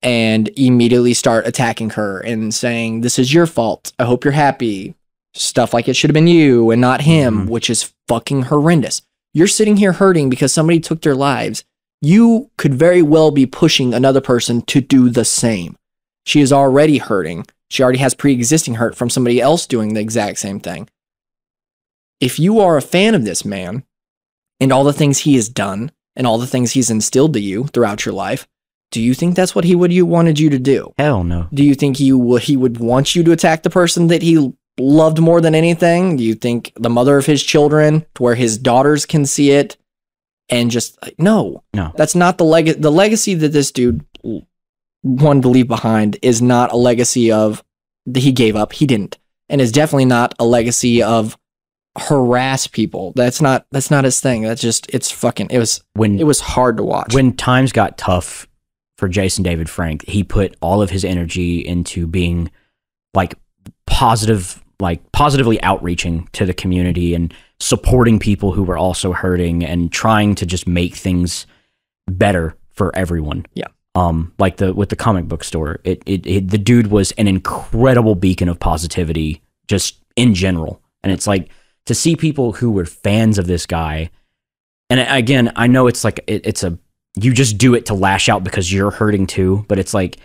and immediately start attacking her and saying, this is your fault, I hope you're happy, stuff like it should have been you and not him, mm-hmm. which is fucking horrendous. You're sitting here hurting because somebody took their lives. You could very well be pushing another person to do the same. She is already hurting. She already has pre-existing hurt from somebody else doing the exact same thing. If you are a fan of this man and all the things he has done and all the things he's instilled to you throughout your life, do you think that's what he wanted you to do? Hell no. Do you think he would want you to attack the person that he loved more than anything? Do you think the mother of his children, to where his daughters can see it, and just no, no, that's not the legacy. The legacy that this dude wanted to leave behind is not a legacy of that he gave up. He didn't, and is definitely not a legacy of harass people. That's not his thing. That's just it was hard to watch. When times got tough for Jason David Frank, he put all of his energy into being like positively outreaching to the community and supporting people who were also hurting and trying to just make things better for everyone. Yeah. Like with the comic book store, the dude was an incredible beacon of positivity just in general. And it's like to see people who were fans of this guy. And again, I know it's like, you just do it to lash out because you're hurting too. But it's like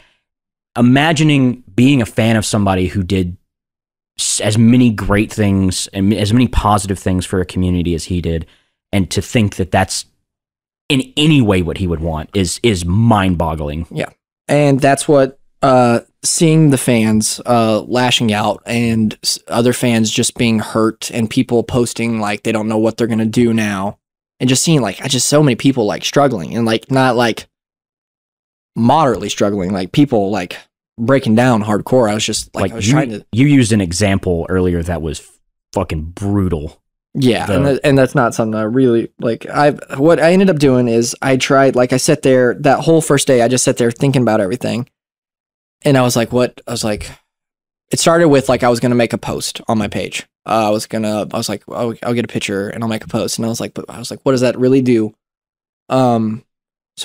imagining being a fan of somebody who did as many great things and as many positive things for a community as he did, and to think that that's in any way what he would want is mind boggling. Yeah. And that's what seeing the fans lashing out and other fans just being hurt and people posting like they don't know what they're going to do now. And just seeing like just so many people like struggling, and like not like moderately struggling, like people like breaking down hardcore. I was just like I was trying to. You used an example earlier that was fucking brutal Yeah, and that's not something I really like. What I ended up doing is I tried, like, I sat there that whole first day. I just sat there thinking about everything, and I was like, "What?" I was like, it started with like I was gonna make a post on my page. I was like, I'll get a picture and I'll make a post. And I was like, but I was like, what does that really do? So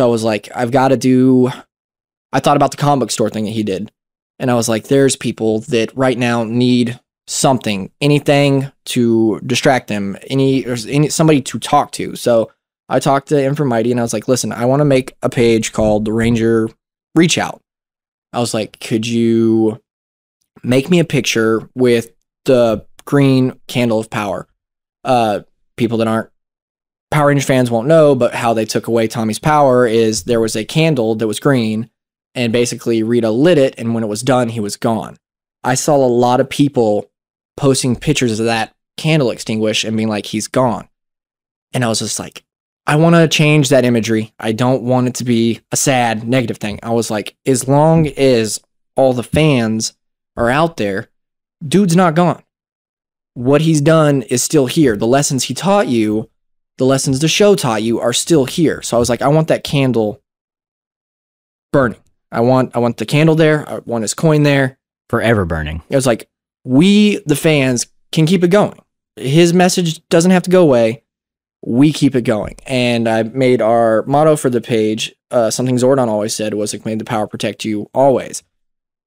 I was like, I thought about the comic book store thing that he did, and I was like, there's people that right now need something, anything to distract them, somebody to talk to. So I talked to him from Mighty, and I was like, listen, I want to make a page called the Ranger Reach Out. I was like, could you make me a picture with the green candle of power? People that aren't Power Ranger fans won't know, but how they took away Tommy's power is there was a candle that was green, and basically Rita lit it, and when it was done, he was gone. I saw a lot of people posting pictures of that candle extinguished and being like, he's gone. And I was just like, I want to change that imagery. I don't want it to be a sad, negative thing. I was like, as long as all the fans are out there, dude's not gone. What he's done is still here. The lessons he taught you, the lessons the show taught you are still here. So I was like, I want that candle burning. I want the candle there. I want his coin there. Forever burning. It was like, we, the fans, can keep it going. His message doesn't have to go away. We keep it going. And I made our motto for the page, something Zordon always said was, like, may the power protect you always.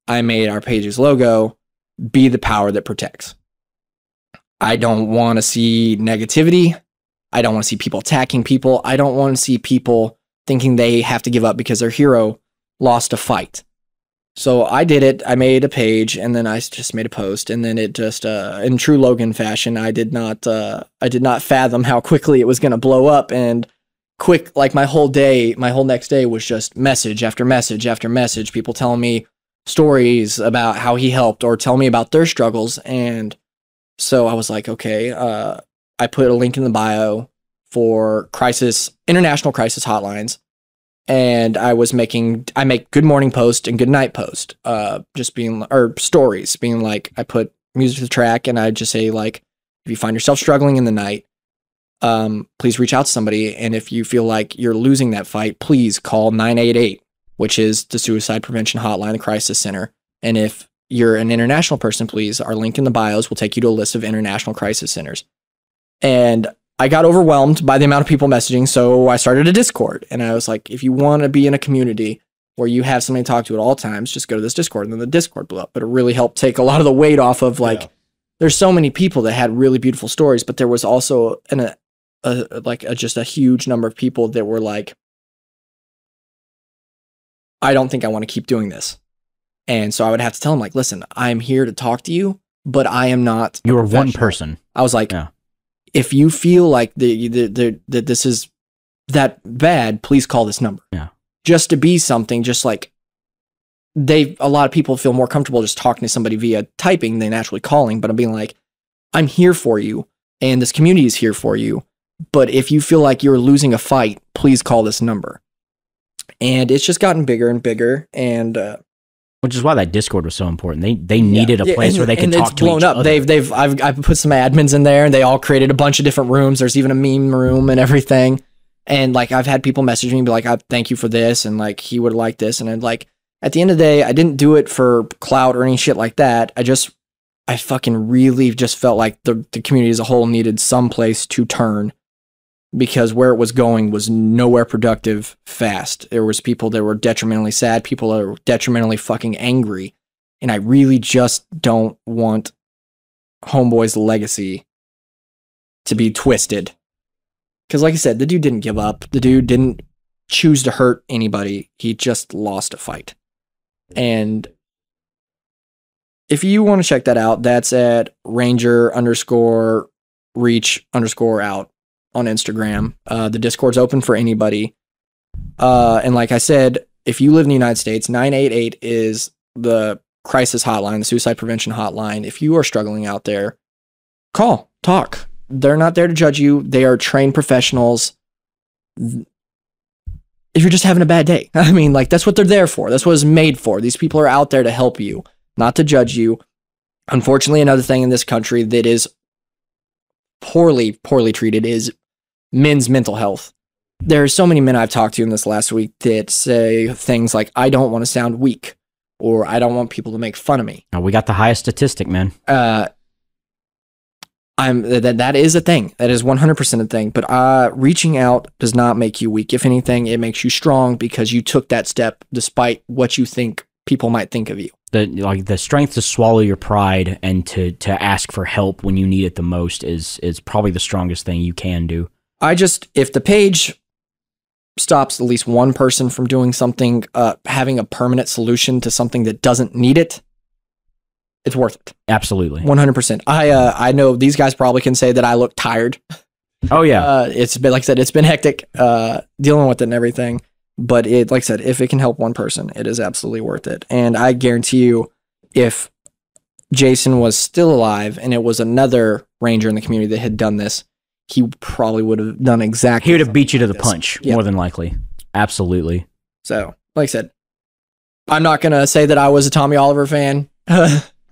I made our page's logo, be the power that protects. I don't want to see negativity. I don't want to see people attacking people. I don't want to see people thinking they have to give up because their hero lost a fight. So I did it. I made a page, and then I just made a post, and then it just, in true Logan fashion, I did not fathom how quickly it was going to blow up, and quick, like my whole next day was just message after message after message. People telling me stories about how he helped, or tell me about their struggles, and so I was like, okay. I put a link in the bio for international crisis hotlines. And I make good morning post and good night post, stories being like, I put music to the track, and I just say, like, if you find yourself struggling in the night, please reach out to somebody. And if you feel like you're losing that fight, please call 988, which is the suicide prevention hotline, the crisis center. And if you're an international person, please, our link in the bios will take you to a list of international crisis centers. And I got overwhelmed by the amount of people messaging, so I started a Discord. And I was like, if you want to be in a community where you have somebody to talk to at all times, just go to this Discord. And then the Discord blew up. But it really helped take a lot of the weight off of, like, there's so many people that had really beautiful stories, but there was also just a huge number of people that were like, I don't think I want to keep doing this. And so I would have to tell them, like, listen, I'm here to talk to you, but I am not. You're one person. I was like, if you feel like that this is that bad, please call this number. Yeah. Just to be something, just like a lot of people feel more comfortable just talking to somebody via typing than actually calling. But I'm being like, I'm here for you, and this community is here for you. But if you feel like you're losing a fight, please call this number. And it's just gotten bigger and bigger, and which is why that Discord was so important. They needed a place where they could talk to each other. I've put some admins in there, and they all created a bunch of different rooms. There's even a meme room and everything. And, like, I've had people message me and be like, I thank you for this, and, like, he would like this. And I'd, like, at the end of the day, I didn't do it for clout or any shit like that. I fucking really just felt like the community as a whole needed some place to turn, because where it was going was nowhere productive fast. There was people that were detrimentally sad, people that were detrimentally fucking angry, and I really just don't want Homeboy's legacy to be twisted. Because, like I said, the dude didn't give up. The dude didn't choose to hurt anybody. He just lost a fight. And if you want to check that out, that's at Ranger_Reach_Out. On Instagram. The Discord's open for anybody. And like I said, if you live in the United States, 988 is the crisis hotline, the suicide prevention hotline. If you are struggling out there, call, talk. They're not there to judge you. They are trained professionals. If you're just having a bad day, I mean, like, that's what they're there for. That's what it's made for. These people are out there to help you, not to judge you. Unfortunately, another thing in this country that is poorly treated is men's mental health. There are so many men I've talked to in this last week that say things like, I don't want to sound weak, or I don't want people to make fun of me. Oh, we got the highest statistic, man. That is a thing. That is 100% a thing. But reaching out does not make you weak. If anything, it makes you strong because you took that step despite what you think people might think of you. The strength to swallow your pride and to ask for help when you need it the most is probably the strongest thing you can do. If the page stops at least one person from doing something, having a permanent solution to something that doesn't need it, it's worth it. Absolutely. 100%. I know these guys probably can say that I look tired. Oh yeah. It's been, like I said, it's been hectic, dealing with it and everything. But it, like I said, if it can help one person, it is absolutely worth it. And I guarantee you, if Jason was still alive and it was another Ranger in the community that had done this, he probably would have done exactly. He would have beat you to the punch, more than likely. Absolutely. So, like I said, I'm not going to say that I was a Tommy Oliver fan.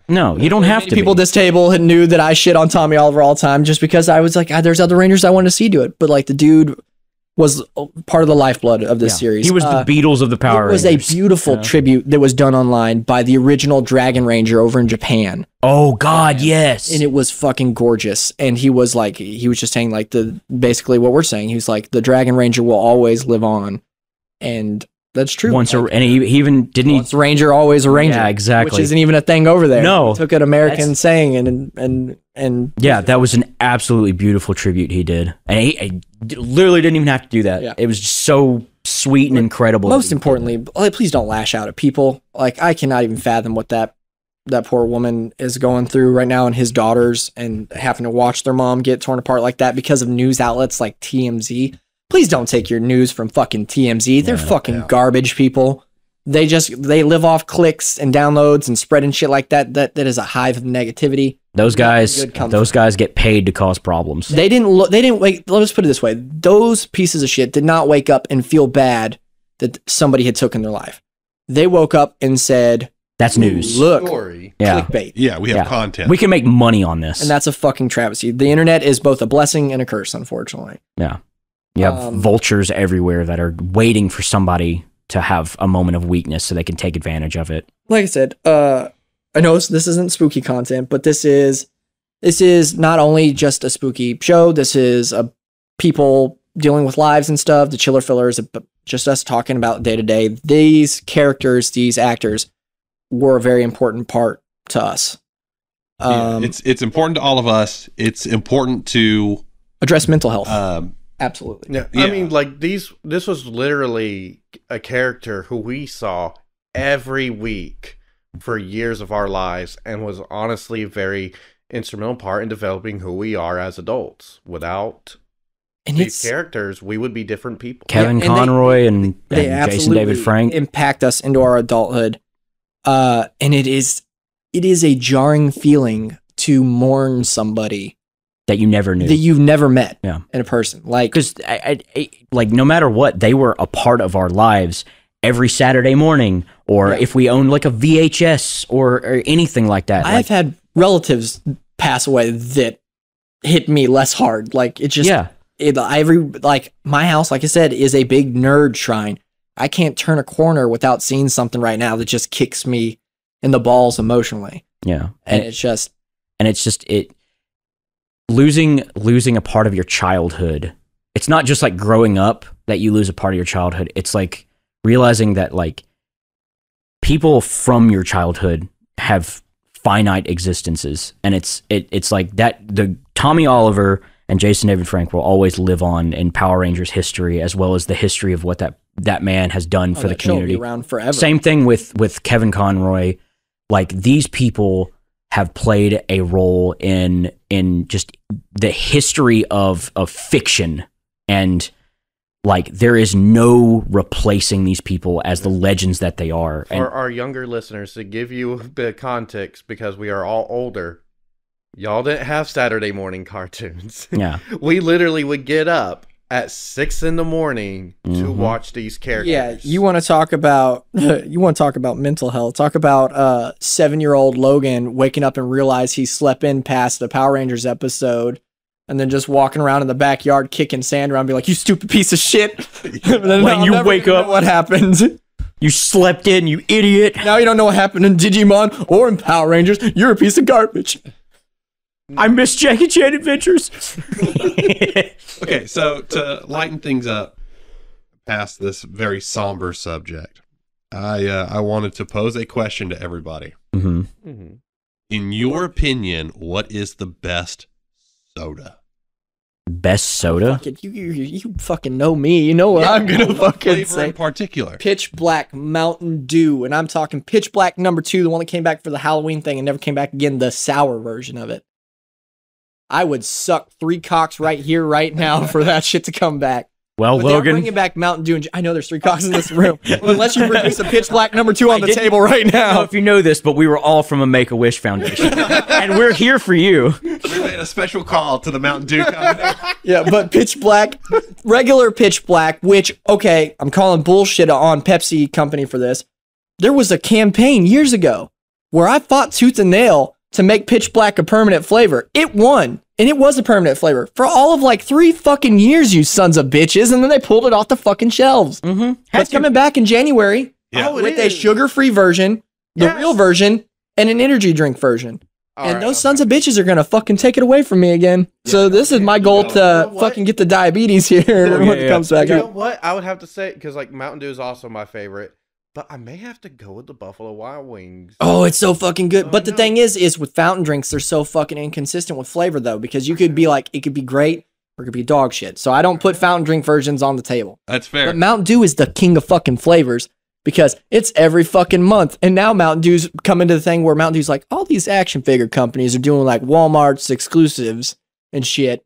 No, you don't have to. People at this table had knew that I shit on Tommy Oliver all the time just because I was like, there's other Rangers I want to see do it. But like the dude was part of the lifeblood of this series. He was the Beatles of the Power Rangers. It was a beautiful tribute that was done online by the original Dragon Ranger over in Japan. Oh God, yes. And it was fucking gorgeous. And he was like, he was just saying like basically what we're saying. He was like, the Dragon Ranger will always live on. And that's true. Once a Ranger, always a Ranger. Yeah, exactly. Which isn't even a thing over there. No. He took an American saying and yeah, that was an absolutely beautiful tribute he did. And he literally didn't even have to do that. Yeah. It was just so sweet and incredible. Most importantly, please don't lash out at people. Like, I cannot even fathom what that poor woman is going through right now, and his daughters, and having to watch their mom get torn apart like that because of news outlets like TMZ. Please don't take your news from fucking TMZ. They're fucking garbage people. They live off clicks and downloads and spreading shit like that. That is a hive of negativity. Those guys get paid to cause problems. Let's put it this way. Those pieces of shit did not wake up and feel bad that somebody had taken their life. They woke up and said, that's news. Look, clickbait. Yeah, we have content. We can make money on this. And that's a fucking travesty. The internet is both a blessing and a curse, unfortunately. Yeah. You have vultures everywhere that are waiting for somebody to have a moment of weakness so they can take advantage of it. Like I said, I know this isn't spooky content, but this is not only just a spooky show. This is a people dealing with lives and stuff. The chiller filler is just us talking about day to day. These characters, these actors, were a very important part to us. It's important to all of us. It's important to address mental health. Absolutely. No, yeah. I mean, like this was literally a character who we saw every week for years of our lives, and was honestly a very instrumental part in developing who we are as adults. Without these characters, we would be different people. Kevin Conroy and Jason David Frank impact us into our adulthood. And it is a jarring feeling to mourn somebody that you never knew, that you've never met in a person. Like, because like no matter what, they were a part of our lives every Saturday morning, or if we owned like a VHS or anything like that. I've had relatives pass away that hit me less hard. Like, it just like my house, like I said, is a big nerd shrine. I can't turn a corner without seeing something right now that just kicks me in the balls emotionally. Yeah, and it's just Losing a part of your childhood. It's not just like growing up that you lose a part of your childhood. It's like realizing that like people from your childhood have finite existences, and it's like that. The Tommy Oliver and Jason David Frank will always live on in Power Rangers history, as well as the history of what that man has done for the community. Be around forever. Same thing with Kevin Conroy. Like, these people have played a role in just the history of fiction, and like there is no replacing these people as the legends that they are. For our younger listeners, to give you a bit of context, because we are all older, y'all didn't have Saturday morning cartoons. Yeah. We literally would get up at 6 in the morning to watch these characters. Yeah, you want to talk about mental health. Talk about 7-year-old Logan waking up and realize he slept in past the Power Rangers episode and then just walking around in the backyard kicking sand around, be like, "You stupid piece of shit!" And then when you wake up, what happened? You slept in, you idiot. Now you don't know what happened in Digimon or in Power Rangers. You're a piece of garbage. I miss Jackie Chan Adventures. Okay, so to lighten things up past this very somber subject, I wanted to pose a question to everybody. Mm-hmm. Mm-hmm. In your opinion, what is the best soda? Best soda? Fuck it, you fucking know me. You know what I'm gonna fucking say. In particular, Pitch Black Mountain Dew, and I'm talking Pitch Black #2, the one that came back for the Halloween thing and never came back again, the sour version of it. I would suck 3 cocks right here, right now, for that shit to come back. Well, but Logan, bringing back Mountain Dew. And I know there's 3 cocks in this room. Unless you produce a Pitch Black #2 on the table right now. I don't know if you know this, but we were all from a Make-A-Wish Foundation, and we're here for you. We made a special call to the Mountain Dew company. Yeah, but Pitch Black, regular Pitch Black, which, okay, I'm calling bullshit on Pepsi Company for this. There was a campaign years ago where I fought tooth and nail to make Pitch Black a permanent flavor. It won. And it was a permanent flavor for all of like 3 fucking years, you sons of bitches. And then they pulled it off the fucking shelves. Mm-hmm. It's coming back in January with a sugar-free version, the real version, and an energy drink version. And those sons of bitches are going to fucking take it away from me again. Yeah, so this is my goal to fucking get the diabetes here when it comes back. You know what? I would have to say, because like Mountain Dew is also my favorite. But I may have to go with the Buffalo Wild Wings. Oh, it's so fucking good. But the thing is with fountain drinks, they're so fucking inconsistent with flavor, though, because you could be like, it could be great or it could be dog shit. So I don't put fountain drink versions on the table. That's fair. But Mountain Dew is the king of fucking flavors because it's every fucking month. And now Mountain Dew's come into the thing where Mountain Dew's like, all these action figure companies are doing like Walmart's exclusives and shit.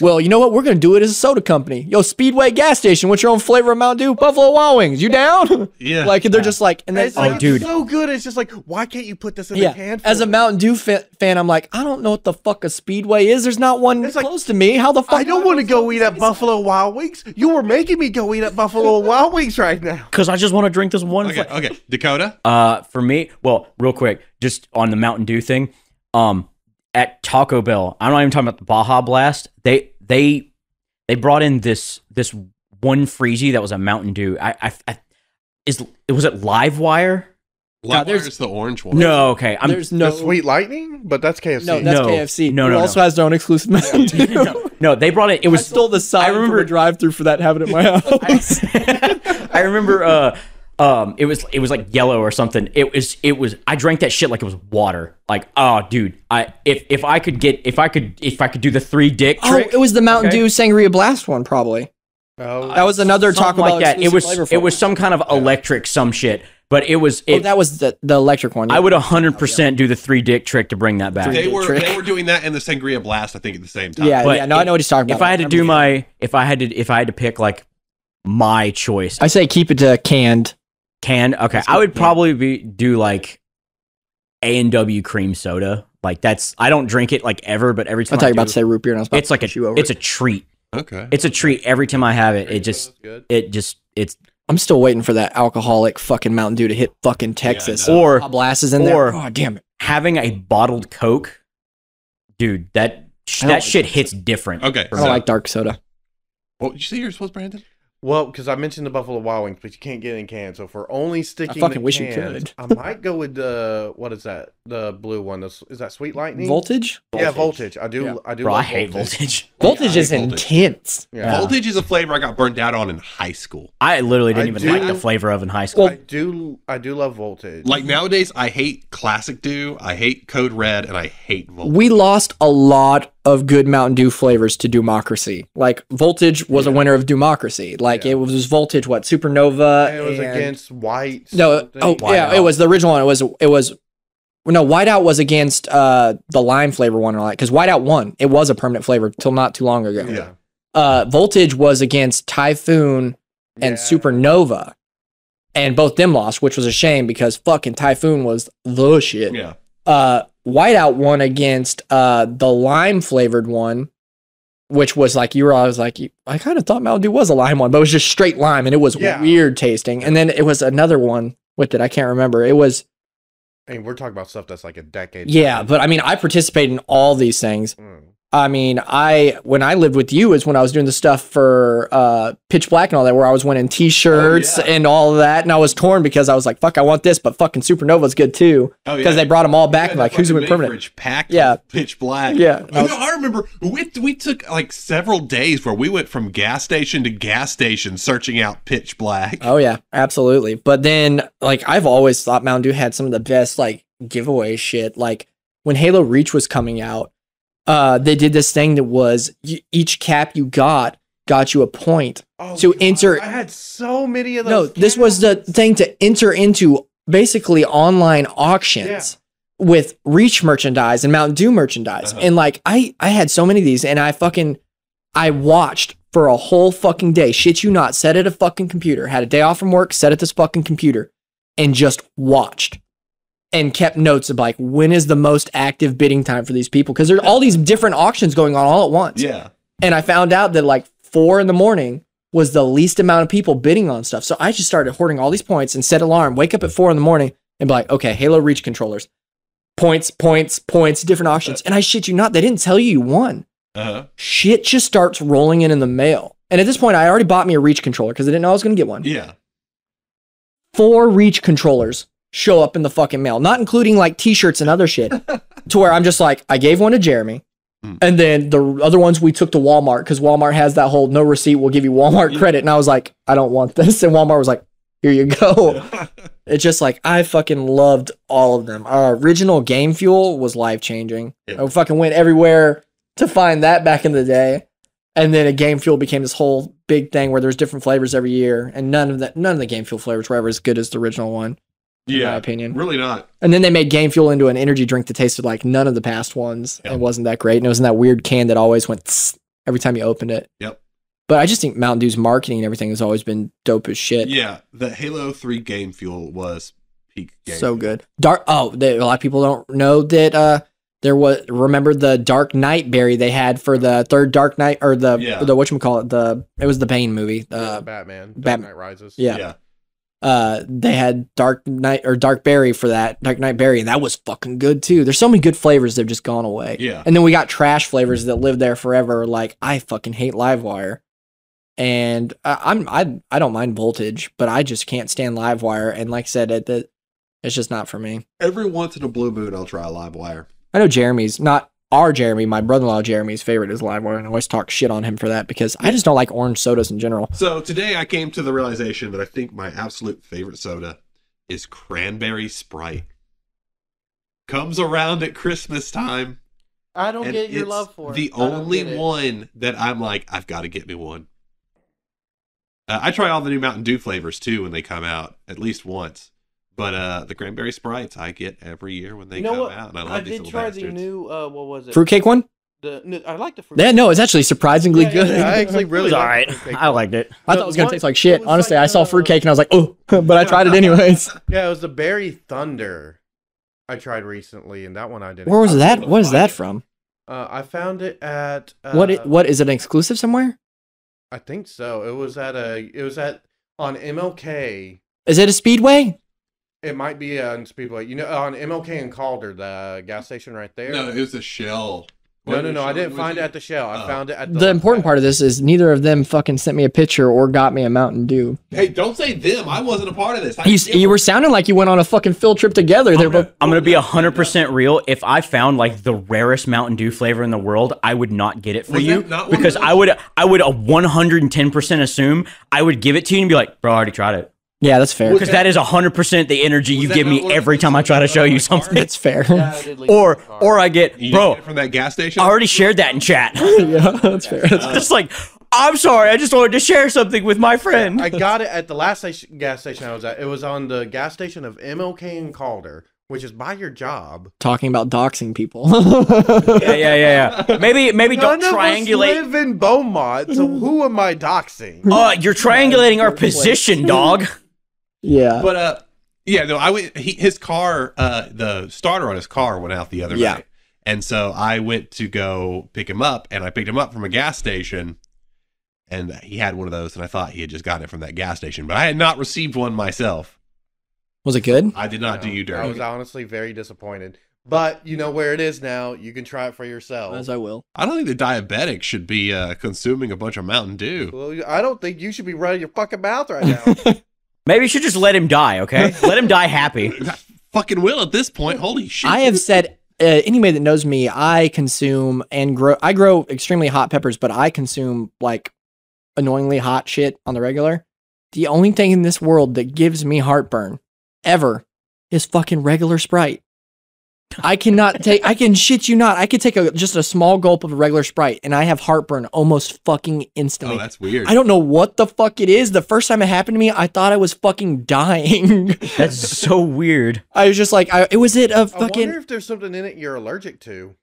Well, you know what? We're going to do it as a soda company. Yo, Speedway gas station. What's your own flavor of Mountain Dew? Buffalo Wild Wings. You down? Yeah. Like, they're just like, and that's like, dude, so good. It's just like, why can't you put this in a can? As a Mountain Dew fan, I'm like, I don't know what the fuck a Speedway is. There's not one close to me. How the fuck? I don't want to go eat at Buffalo Wild Wings. You were making me go eat at Buffalo Wild Wings right now. Because I just want to drink this one. Okay. Dakota? For me, well, real quick, just on the Mountain Dew thing, at Taco Bell, I'm not even talking about the Baja Blast. They brought in this one Freezy that was a Mountain Dew. Was it Livewire? Livewire is the orange one. No, okay. There's no Sweet Lightning, but that's KFC. No, that's KFC. No, it also has their own exclusive Mountain Dew. No, they brought it. It was still the sign. I remember drive-through for that having it at my house. I remember. It was like yellow or something. It was. I drank that shit like it was water. Like, oh, dude. If I could do the 3 dick trick. Oh, it was the Mountain Dew Sangria Blast one, probably. Oh, that was another Taco Bell exclusive. It was some kind of electric some shit. But it was. That was the electric one. Yeah. I would 100% do the 3 dick trick to bring that back. They were doing that and the Sangria Blast, I think, at the same time. Yeah, but yeah. No, I know what he's talking about. If I had to pick like my choice, I say keep it to canned. Okay, I would probably do like A&W cream soda. Like that's, I don't drink it like ever, but every time I thought you were about to say root beer, and I was about it's to like a, over it's it. A treat. Okay, it's a treat every time I have it. It's. I'm still waiting for that alcoholic fucking Mountain Dew to hit fucking Texas. Yeah, or Blast is in there. Oh, damn it! Having a bottled Coke, dude, that shit hits different. Okay, I don't like dark soda. What did you say yours was, Brandon? Well, because I mentioned the Buffalo Wild Wings, but you can't get it in cans. So if we're only sticking to cans, I might go with the what is that? The blue one. Is that Sweet Lightning? Voltage? Yeah, Voltage. I do. Bro, I hate Voltage. Voltage is intense. Yeah. Voltage is a flavor I got burned out on in high school. I literally didn't even like the flavor of in high school. Well, I do love Voltage. Like nowadays, I hate Classic Dew. I hate Code Red, and I hate Voltage. We lost a lot of good Mountain Dew flavors to Democracy. Like Voltage was a winner of Democracy. Like it was Voltage, what, Supernova? It was against White. No, it was the original one. No, Whiteout was against the lime flavor one or like because Whiteout won. It was a permanent flavor till not too long ago. Yeah. Voltage was against Typhoon and Supernova, and both them lost, which was a shame because fucking Typhoon was the shit. Yeah. Whiteout won against the lime flavored one, which was like I kind of thought Mountain Dew was a lime one, but it was just straight lime and it was weird tasting. And then it was another one with it. I can't remember. It was. I mean, we're talking about stuff that's like a decade. Yeah, but I mean, I participate in all these things. I mean, when I lived with you is when I was doing the stuff for Pitch Black and all that, where I was winning T-shirts and all of that, and I was torn because I was like, "Fuck, I want this," but fucking Supernova's good too because they brought them all back. Like, who's doing permanent? Pitch Black. Yeah, I remember we took like several days where we went from gas station to gas station searching out Pitch Black. Oh yeah, absolutely. But then, like, I've always thought Mountain Dew had some of the best like giveaway shit. Like when Halo Reach was coming out. They did this thing that was each cap you got you a point to enter. I had so many of those. No, this was the thing to enter into basically online auctions with Reach merchandise and Mountain Dew merchandise. And like, I had so many of these and I watched for a whole fucking day. Shit you not, sat at a fucking computer, had a day off from work, sat at this fucking computer and just watched. And kept notes of like, when is the most active bidding time for these people? Because there's all these different auctions going on all at once. Yeah. And I found out that like 4 in the morning was the least amount of people bidding on stuff. So I just started hoarding all these points and set alarm, wake up at 4 in the morning and be like, okay, Halo Reach controllers, points, points, points, different auctions. And I shit you not, they didn't tell you won. Shit just starts rolling in the mail. And at this point, I already bought me a Reach controller because I didn't know I was going to get one. Yeah. 4 Reach controllers. Show up in the fucking mail, not including like T-shirts and other shit, to where I'm just like, I gave one to Jeremy, and then the other ones we took to Walmart because Walmart has that whole no receipt, we'll give you Walmart credit, and I was like, I don't want this, and Walmart was like, here you go. It's just like I fucking loved all of them. Our original Game Fuel was life changing. I fucking went everywhere to find that back in the day, and then a Game Fuel became this whole big thing where there's different flavors every year, and none of the Game Fuel flavors were ever as good as the original one. Yeah, in my opinion, really not. And then they made Game Fuel into an energy drink that tasted like none of the past ones and wasn't that great. And it was in that weird can that always went tss every time you opened it. But I just think Mountain Dew's marketing and everything has always been dope as shit. Yeah, the Halo 3 Game Fuel was peak Game Fuel. Good. A lot of people don't know that there was. Remember the Dark Knight berry they had for the third Dark Knight or the it was the Bane movie, Batman. Dark Knight Rises. They had Dark Knight or Dark Berry for that Dark Knight Berry, and that was fucking good too. There's so many good flavors that have just gone away. Yeah, and then we got trash flavors that lived there forever. Like I fucking hate Livewire, and I don't mind Voltage, but I just can't stand Livewire. And like I said, it's just not for me. Every once in a blue moon, I'll try Livewire. I know Jeremy's not our Jeremy, my brother-in-law Jeremy's favorite is Livewire, and I always talk shit on him for that because I just don't like orange sodas in general. So today I came to the realization that I think my absolute favorite soda is cranberry Sprite. Comes around at Christmas time. I don't get your love for it. The only one that I'm like, I've got to get me one. I try all the new Mountain Dew flavors too when they come out, at least once. But the cranberry Sprites I get every year when they come out, and I love these little bastards. I did try the new, what was it? Fruitcake one? I like the fruitcake. Yeah, no, it's actually surprisingly good. Yeah, I actually really liked it. It was all right. I liked it. I thought it was going to taste like shit. Honestly, like, I saw fruitcake, and I was like, oh, but I tried it anyways. Yeah, it was the Berry Thunder I tried recently, and that one I didn't. Where was that? What is that from? I found it at... what, is it an exclusive somewhere? I think so. It was at on MLK. Is it a Speedway? It might be on Speedway. You know, on MLK and Calder, the gas station right there. No, it was a Shell. No, I didn't find it at the Shell. I found it at the important part of this is neither of them fucking sent me a picture or got me a Mountain Dew. Hey, don't say them. I wasn't a part of this. You were sounding like you went on a fucking field trip together. I'm going to be 100% real. If I found like the rarest Mountain Dew flavor in the world, I would not get it for you because I would 110% assume I would give it to you and be like, bro, I already tried it. Yeah, that's fair. Because that is 100% the energy you give me every time I try to show you something. It's fair. Or I get, bro, from that gas station. I already shared that in chat. Yeah, that's fair. It's just like, I'm sorry, I just wanted to share something with my friend. I got it at the last gas station I was at. It was on the gas station of MLK and Calder, which is by your job. Talking about doxing people. Yeah. Maybe don't triangulate. I live in Beaumont, so who am I doxing? You're triangulating our position, dog. Yeah, but I went. His car, the starter on his car went out the other night, and so I went to go pick him up, and I picked him up from a gas station, and he had one of those, and I thought he had just gotten it from that gas station, but I had not received one myself. Was it good? I did not do you dirty. I was honestly very disappointed. But you know where it is now. You can try it for yourself. As I will. I don't think the diabetic should be consuming a bunch of Mountain Dew. Well, I don't think you should be running your fucking mouth right now. Maybe you should just let him die, okay? Let him die happy. I fucking will at this point. Holy shit. I have said, anybody that knows me, I consume and grow. I grow extremely hot peppers, but I consume, like, annoyingly hot shit on the regular. The only thing in this world that gives me heartburn ever is fucking regular Sprite. I cannot take, I can shit you not, I could take a, just a small gulp of a regular Sprite and I have heartburn almost fucking instantly. Oh, that's weird. I don't know what the fuck it is. The first time it happened to me, I thought I was fucking dying. That's so weird. I was just like, I wonder if there's something in it you're allergic to.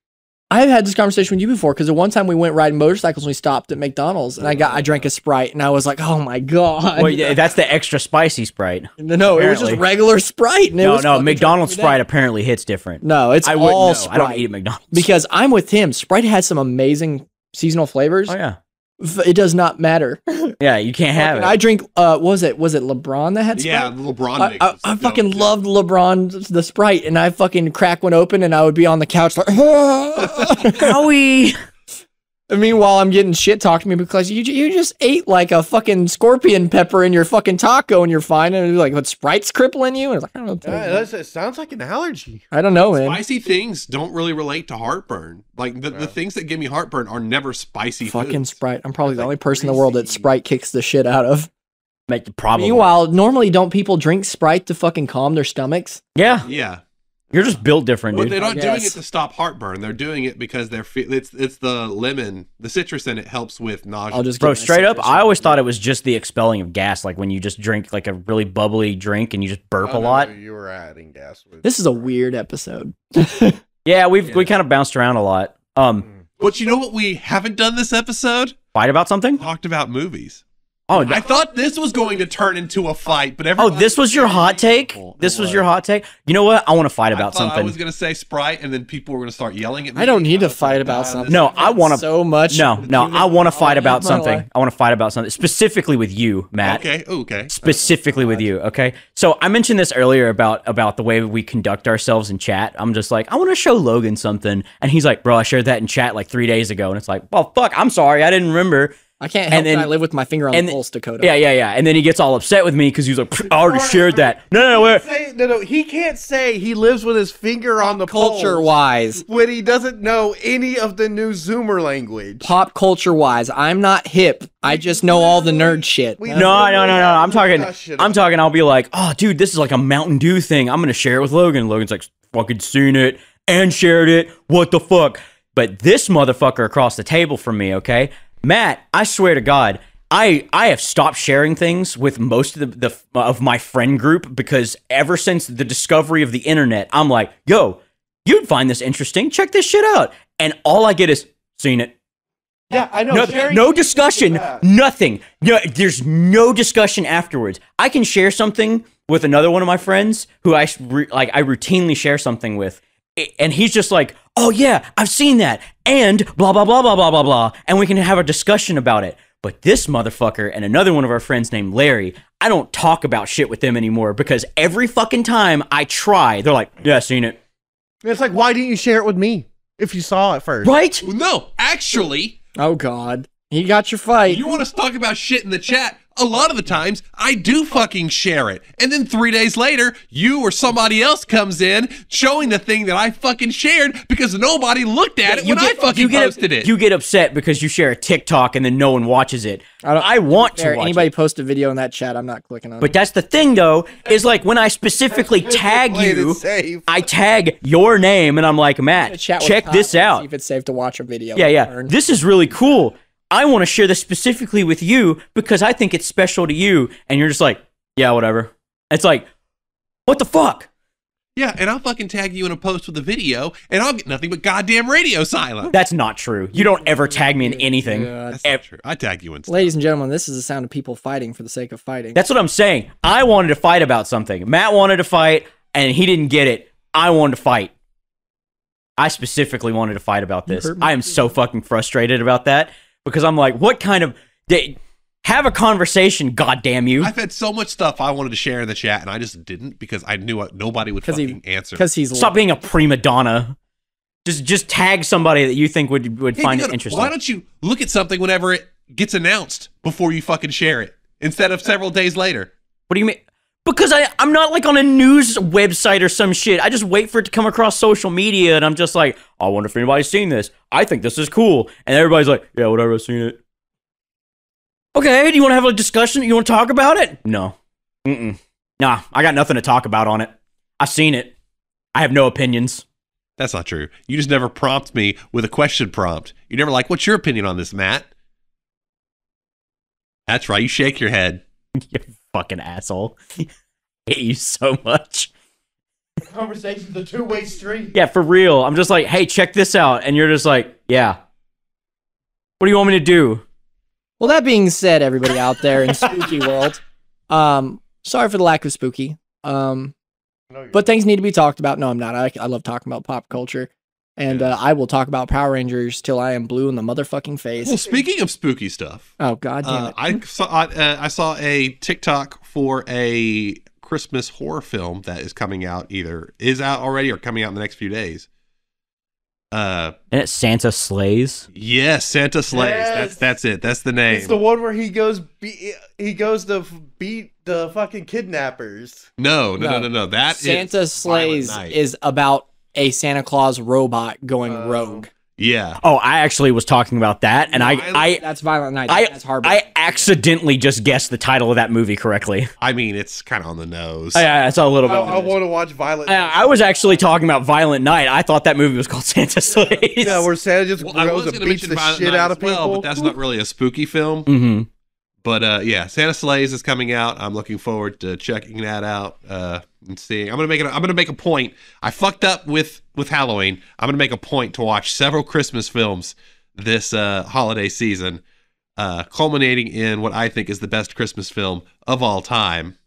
I've had this conversation with you before, because the one time we went riding motorcycles and we stopped at McDonald's and I drank a Sprite and I was like, oh my God. Well, yeah, that's the extra spicy Sprite. No, it was just regular Sprite. And no, McDonald's Sprite apparently hits different. No, it's all Sprite. I don't eat at McDonald's. Because I'm with him. Sprite has some amazing seasonal flavors. Oh, yeah. It does not matter. Yeah, you can't have it. I drink, was it LeBron that had Sprite? Yeah, LeBron. I fucking loved LeBron, the Sprite, and I fucking crack one open and I would be on the couch like, owie. And meanwhile, I'm getting shit talked to me because you just ate like a fucking scorpion pepper in your fucking taco and you're fine. And you're like, what, Sprite's crippling you? And I was like, I don't know. It sounds like an allergy. I don't know, man. Spicy things don't really relate to heartburn. Like the things that give me heartburn are never spicy fucking foods. Sprite. I'm probably the only person in the world that Sprite kicks the shit out of. Meanwhile, normally don't people drink Sprite to fucking calm their stomachs? Yeah. Yeah. You're just built different, dude. Well, they're not doing it to stop heartburn. They're doing it because they're it's the lemon, the citrus in it helps with nausea. I'll just straight up, I always thought it was just the expelling of gas, like when you just drink like a really bubbly drink and you just burp a lot. No, you were adding gas. This is a weird episode. Yeah, we kind of bounced around a lot. But you know what we haven't done this episode? Fight about something? Talked about movies. Oh, I thought this was going to turn into a fight, but this was your hot take? This was your hot take? You know what? I want to fight about something. I was going to say Sprite, and then people were going to start yelling at me. I don't need to fight about something. No, I want to... so much. No, I want to fight about something. I want to fight about something. Specifically with you, Matt. Okay. Specifically with you, okay? So I mentioned this earlier about the way we conduct ourselves in chat. I'm just like, I want to show Logan something. And he's like, bro, I shared that in chat like 3 days ago. And it's like, well, fuck, I'm sorry. I didn't remember. I can't help that I live with my finger on the pulse, Dakota. Yeah. And then he gets all upset with me because he's like, I already shared that. No, he can't say he lives with his finger on the pulse. Culture-wise. When he doesn't know any of the new Zoomer language. Pop culture-wise, I'm not hip. I just know all the nerd shit. No. I'm talking, I'll be like, oh, dude, this is like a Mountain Dew thing. I'm going to share it with Logan. Logan's like, fucking seen it and shared it. What the fuck? But this motherfucker across the table from me, okay? Matt, I swear to God, I have stopped sharing things with most of of my friend group because ever since the discovery of the internet, I'm like, yo, you'd find this interesting. Check this shit out. And all I get is, seen it. Yeah, I know. No discussion. Nothing. No, there's no discussion afterwards. I can share something with another one of my friends who I routinely share something with. And he's just like, oh yeah, I've seen that, and blah, blah, blah, blah, blah, blah, blah, and we can have a discussion about it. But this motherfucker and another one of our friends named Larry, I don't talk about shit with them anymore because every fucking time I try, they're like, yeah, seen it. It's like, why didn't you share it with me if you saw it first? Right? No, actually. Oh, God. He got your fight. You want us to talk about shit in the chat? A lot of the times, I do fucking share it. And then 3 days later, you or somebody else comes in showing the thing that I fucking shared because nobody looked at it when I fucking posted it. You get upset because you share a TikTok and then no one watches it. I want to watch it. Anybody post a video in that chat, I'm not clicking on it. But that's the thing, though, is like when I specifically tag you, I tag your name and I'm like, Matt, check this out. See if it's safe to watch a video. Yeah. This is really cool. I want to share this specifically with you because I think it's special to you. And you're just like, yeah, whatever. It's like, what the fuck? Yeah, and I'll fucking tag you in a post with a video, and I'll get nothing but goddamn radio silence. That's not true. You don't ever tag me in anything. Yeah, that's not true. I tag you in stuff. Ladies and gentlemen, this is the sound of people fighting for the sake of fighting. That's what I'm saying. I wanted to fight about something. Matt wanted to fight, and he didn't get it. I wanted to fight. I specifically wanted to fight about this. I am so fucking frustrated about that. Because I'm like, what kind of... Have a conversation, goddamn you. I've had so much stuff I wanted to share in the chat, and I just didn't because I knew nobody would fucking answer. Because he's stop being a prima donna. Just tag somebody that you think would find it interesting. Why don't you look at something whenever it gets announced before you fucking share it instead of several days later? What do you mean? Because I'm not like on a news website or some shit. I just wait for it to come across social media, and I'm just like, I wonder if anybody's seen this. I think this is cool. And everybody's like, yeah, whatever, I've seen it. Okay, do you want to have a discussion? You want to talk about it? No. Mm-mm. Nah, I got nothing to talk about on it. I've seen it. I have no opinions. That's not true. You just never prompt me with a question prompt. You're never like, what's your opinion on this, Matt? That's right, you shake your head. You fucking asshole. I hate you so much. Conversation's a two-way street. Yeah, for real. I'm just like, hey, check this out. And you're just like, yeah. What do you want me to do? Well, that being said, everybody out there in spooky world, sorry for the lack of spooky. But things need to be talked about. No, I'm not. I love talking about pop culture. And I will talk about Power Rangers till I am blue in the motherfucking face. Well, speaking of spooky stuff. Oh, God damn it. I saw a TikTok for a Christmas horror film that is coming out, either is out already or coming out in the next few days. And it's Santa Slays. Yes, Santa Slays. Yes. That's it. That's the name. It's the one where he goes to beat the fucking kidnappers. No. That Santa Slays is about a Santa Claus robot going rogue. Yeah. Oh, I actually was talking about that, and that's Violent Night. That's Harbor. I accidentally just guessed the title of that movie correctly. I mean, it's kind of on the nose. Yeah, it's a little bit. I want to watch Violent Night. I was actually talking about Violent Night. I thought that movie was called Santa Slays. Yeah, where Santa just goes and beats the shit out of people. But that's not really a spooky film. Mm-hmm. But yeah, Santa Slays is coming out. I'm looking forward to checking that out and seeing. I'm gonna make a point. I fucked up with Halloween. I'm gonna make a point to watch several Christmas films this holiday season, culminating in what I think is the best Christmas film of all time,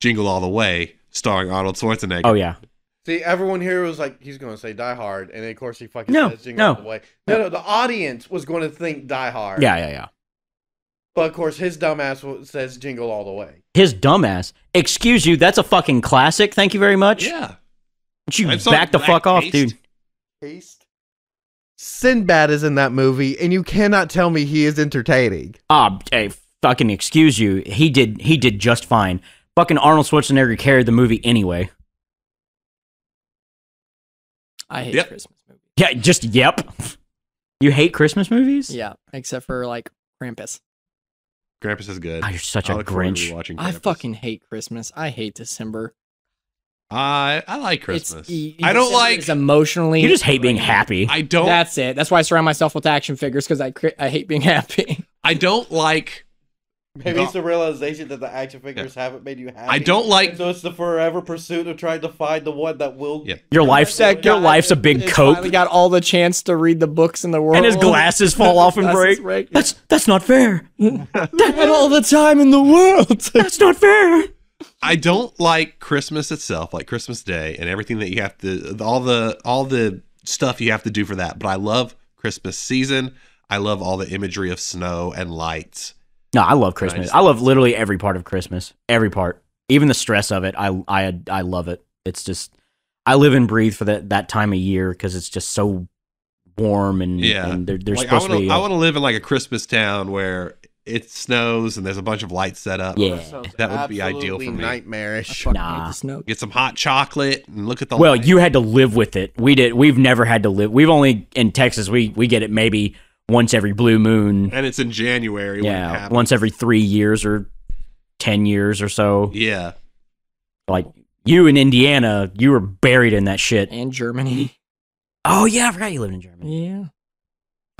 Jingle All the Way, starring Arnold Schwarzenegger. Oh yeah. See, everyone here was like, he's going to say Die Hard, and then, of course he fucking says Jingle All the Way. No, the audience was going to think Die Hard. Yeah. But, of course, his dumbass says Jingle All the Way. His dumbass? Excuse you, that's a fucking classic. Thank you very much. Yeah. You back the fuck off, dude. Sinbad is in that movie, and you cannot tell me he is entertaining. Hey, fucking excuse you. He did just fine. Fucking Arnold Schwarzenegger carried the movie anyway. I hate Christmas movies. Yeah, just, yep. You hate Christmas movies? Yeah, except for, like, Krampus. Krampus is good. Oh, you're such a Grinch. I fucking hate Christmas. I hate December. I like Christmas. I don't like emotionally. You just hate being happy. I don't. That's it. That's why I surround myself with action figures, because I hate being happy. I don't like. Maybe it's the realization that the action figures haven't made you happy. I don't like. And so it's the forever pursuit of trying to find the one that will. Yeah. Your life's a big cope. We got all the chance to read the books in the world. And his glasses fall off and break. That's not fair. That's all the time in the world. That's not fair. I don't like Christmas itself, like Christmas Day and everything that you have to, all the stuff you have to do for that. But I love Christmas season. I love all the imagery of snow and lights. No, I love Christmas. I love literally every part of Christmas. Every part. Even the stress of it. I love it. It's just, I live and breathe for that time of year, because it's just so warm and, and they're like, supposed to be. I want to live in like a Christmas town where it snows and there's a bunch of lights set up. Yeah. That would be ideal for me. Nightmarish. Nah. Get some hot chocolate and look at the lights. You had to live with it. We've never had to live. We've only, in Texas, we get it maybe once every blue moon, and it's in January. Yeah, once every 3 years or 10 years or so. Yeah, like you in Indiana, you were buried in that shit. And Germany. Oh yeah, I forgot you lived in Germany. Yeah,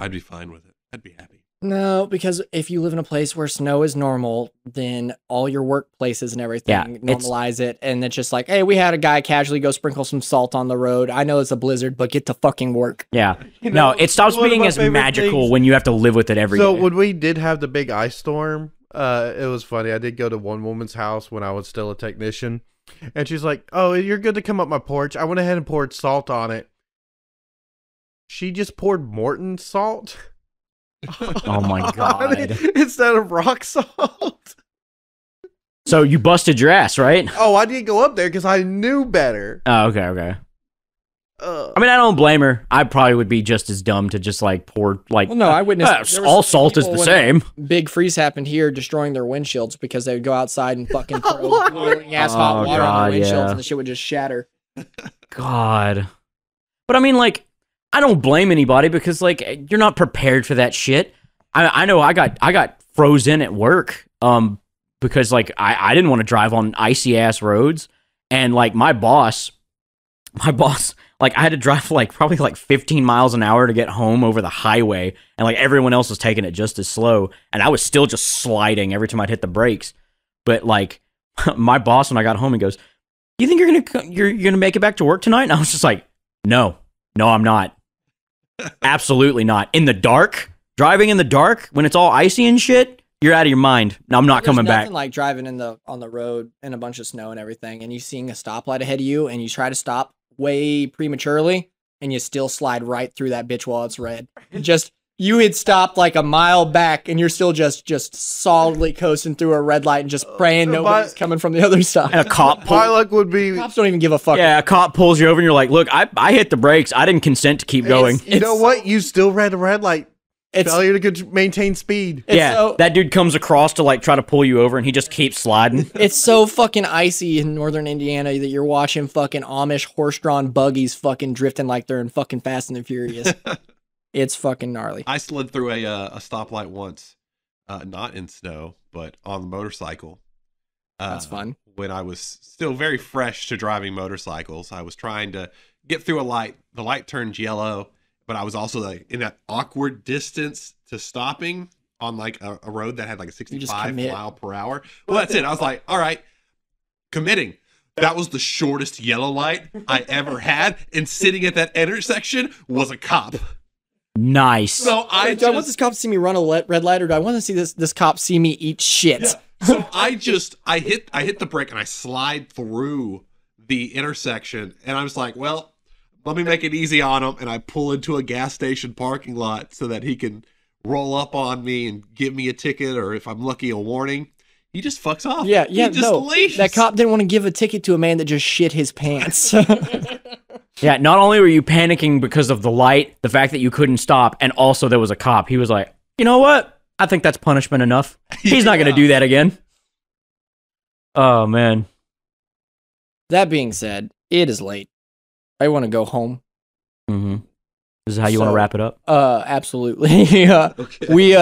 I'd be fine with it. I'd be happy. No, because if you live in a place where snow is normal, then all your workplaces and everything normalize it, and it's just like, hey, we had a guy casually go sprinkle some salt on the road. I know it's a blizzard, but get to fucking work. Yeah. No, it stops being as magical when you have to live with it every day. So when we did have the big ice storm, it was funny. I did go to one woman's house when I was still a technician, and she's like, oh, you're good to come up my porch. I went ahead and poured salt on it. She just poured Morton salt. Oh my god. Instead of rock salt. So you busted your ass, right? Oh, I didn't go up there because I knew better. Oh, okay, okay. I mean, I don't blame her. I probably would be just as dumb to just like pour like. Well, no, I witnessed all salt is the same. Big freeze happened here, destroying their windshields because they would go outside and fucking throw boiling ass hot water on their windshields, and the shit would just shatter. God, but I mean, like, I don't blame anybody because like you're not prepared for that shit. I know I got frozen at work. Because, like, I didn't want to drive on icy-ass roads, and, like, my boss, like, I had to drive, like, probably, like, 15 miles an hour to get home over the highway, and, like, everyone else was taking it just as slow, and I was still just sliding every time I'd hit the brakes, but, like, my boss, when I got home, he goes, you think you're gonna make it back to work tonight? And I was just like, no, I'm not. Absolutely not. In the dark? Driving in the dark when it's all icy and shit? You're out of your mind. No, I'm not coming back. Like driving on the road in a bunch of snow and everything, and you seeing a stoplight ahead of you, and you try to stop way prematurely, and you still slide right through that bitch while it's red. You had stopped like a mile back, and you're still just solidly coasting through a red light and just praying nobody's coming from the other side. And a cop cops don't even give a fuck. Yeah, a cop pulls you over, and you're like, "Look, I hit the brakes. I didn't consent to keep going." You know what? You still ran a red light. It's failure to maintain speed. Yeah, that dude comes across to like try to pull you over, and he just keeps sliding. It's so fucking icy in northern Indiana that you're watching fucking Amish horse-drawn buggies fucking drifting like they're in fucking Fast and the Furious. It's fucking gnarly. I slid through a stoplight once, not in snow, but on the motorcycle. That's fun. When I was still very fresh to driving motorcycles, I was trying to get through a light. The light turned yellow. But I was also like in that awkward distance to stopping on like a road that had like a 65 mile per hour. Well, that's it. I was like, all right, committing. That was the shortest yellow light I ever had. And sitting at that intersection was a cop. Nice. So do I want this cop to see me run a red light, or do I want to see this cop see me eat shit? Yeah. So I hit the brake and I slide through the intersection, and I was like, well, let me make it easy on him, and I pull into a gas station parking lot so that he can roll up on me and give me a ticket, or if I'm lucky, a warning. He just fucks off. Yeah, yeah, he just leaves. That cop didn't want to give a ticket to a man that just shit his pants. Yeah, not only were you panicking because of the light, the fact that you couldn't stop, and also there was a cop. He was like, you know what? I think that's punishment enough. He's not going to do that again. Oh, man. That being said, it is late. I want to go home. Mm-hmm. This is how you want to wrap it up? Absolutely. Yeah. Okay. We,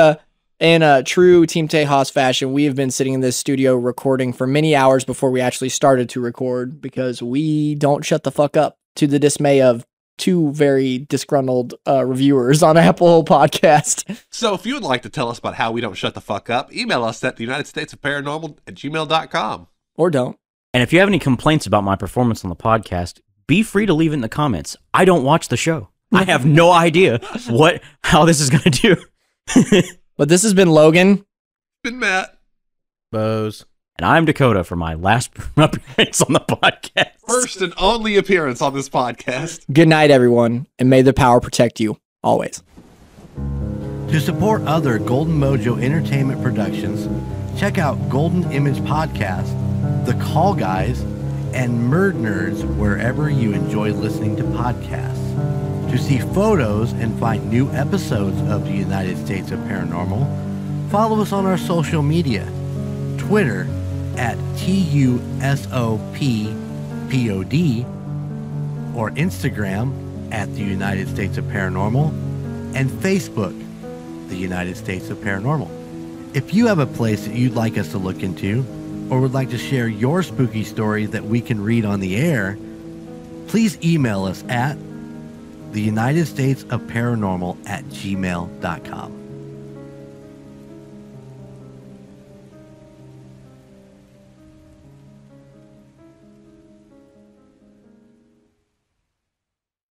in true Team Tejas fashion, we have been sitting in this studio recording for many hours before we actually started to record because we don't shut the fuck up, to the dismay of two very disgruntled reviewers on Apple Podcast. So if you would like to tell us about how we don't shut the fuck up, email us at theUnitedStatesOfParanormal@gmail.com. Or don't. And if you have any complaints about my performance on the podcast, be free to leave it in the comments. I don't watch the show. I have no idea how this is going to do. But this has been Logan. Been Matt. Bose. And I'm Dakota for my last appearance on the podcast. First and only appearance on this podcast. Good night, everyone, and may the power protect you always. To support other Golden Mojo Entertainment productions, check out Golden Image Podcast, The Call Guys, and Murd Nerds wherever you enjoy listening to podcasts. To see photos and find new episodes of the United States of Paranormal, follow us on our social media. Twitter at TUSOPPOD, or Instagram at the United States of Paranormal, and Facebook, the United States of Paranormal. If you have a place that you'd like us to look into, or would like to share your spooky story that we can read on the air, please email us at theUnitedStatesOfParanormal@gmail.com.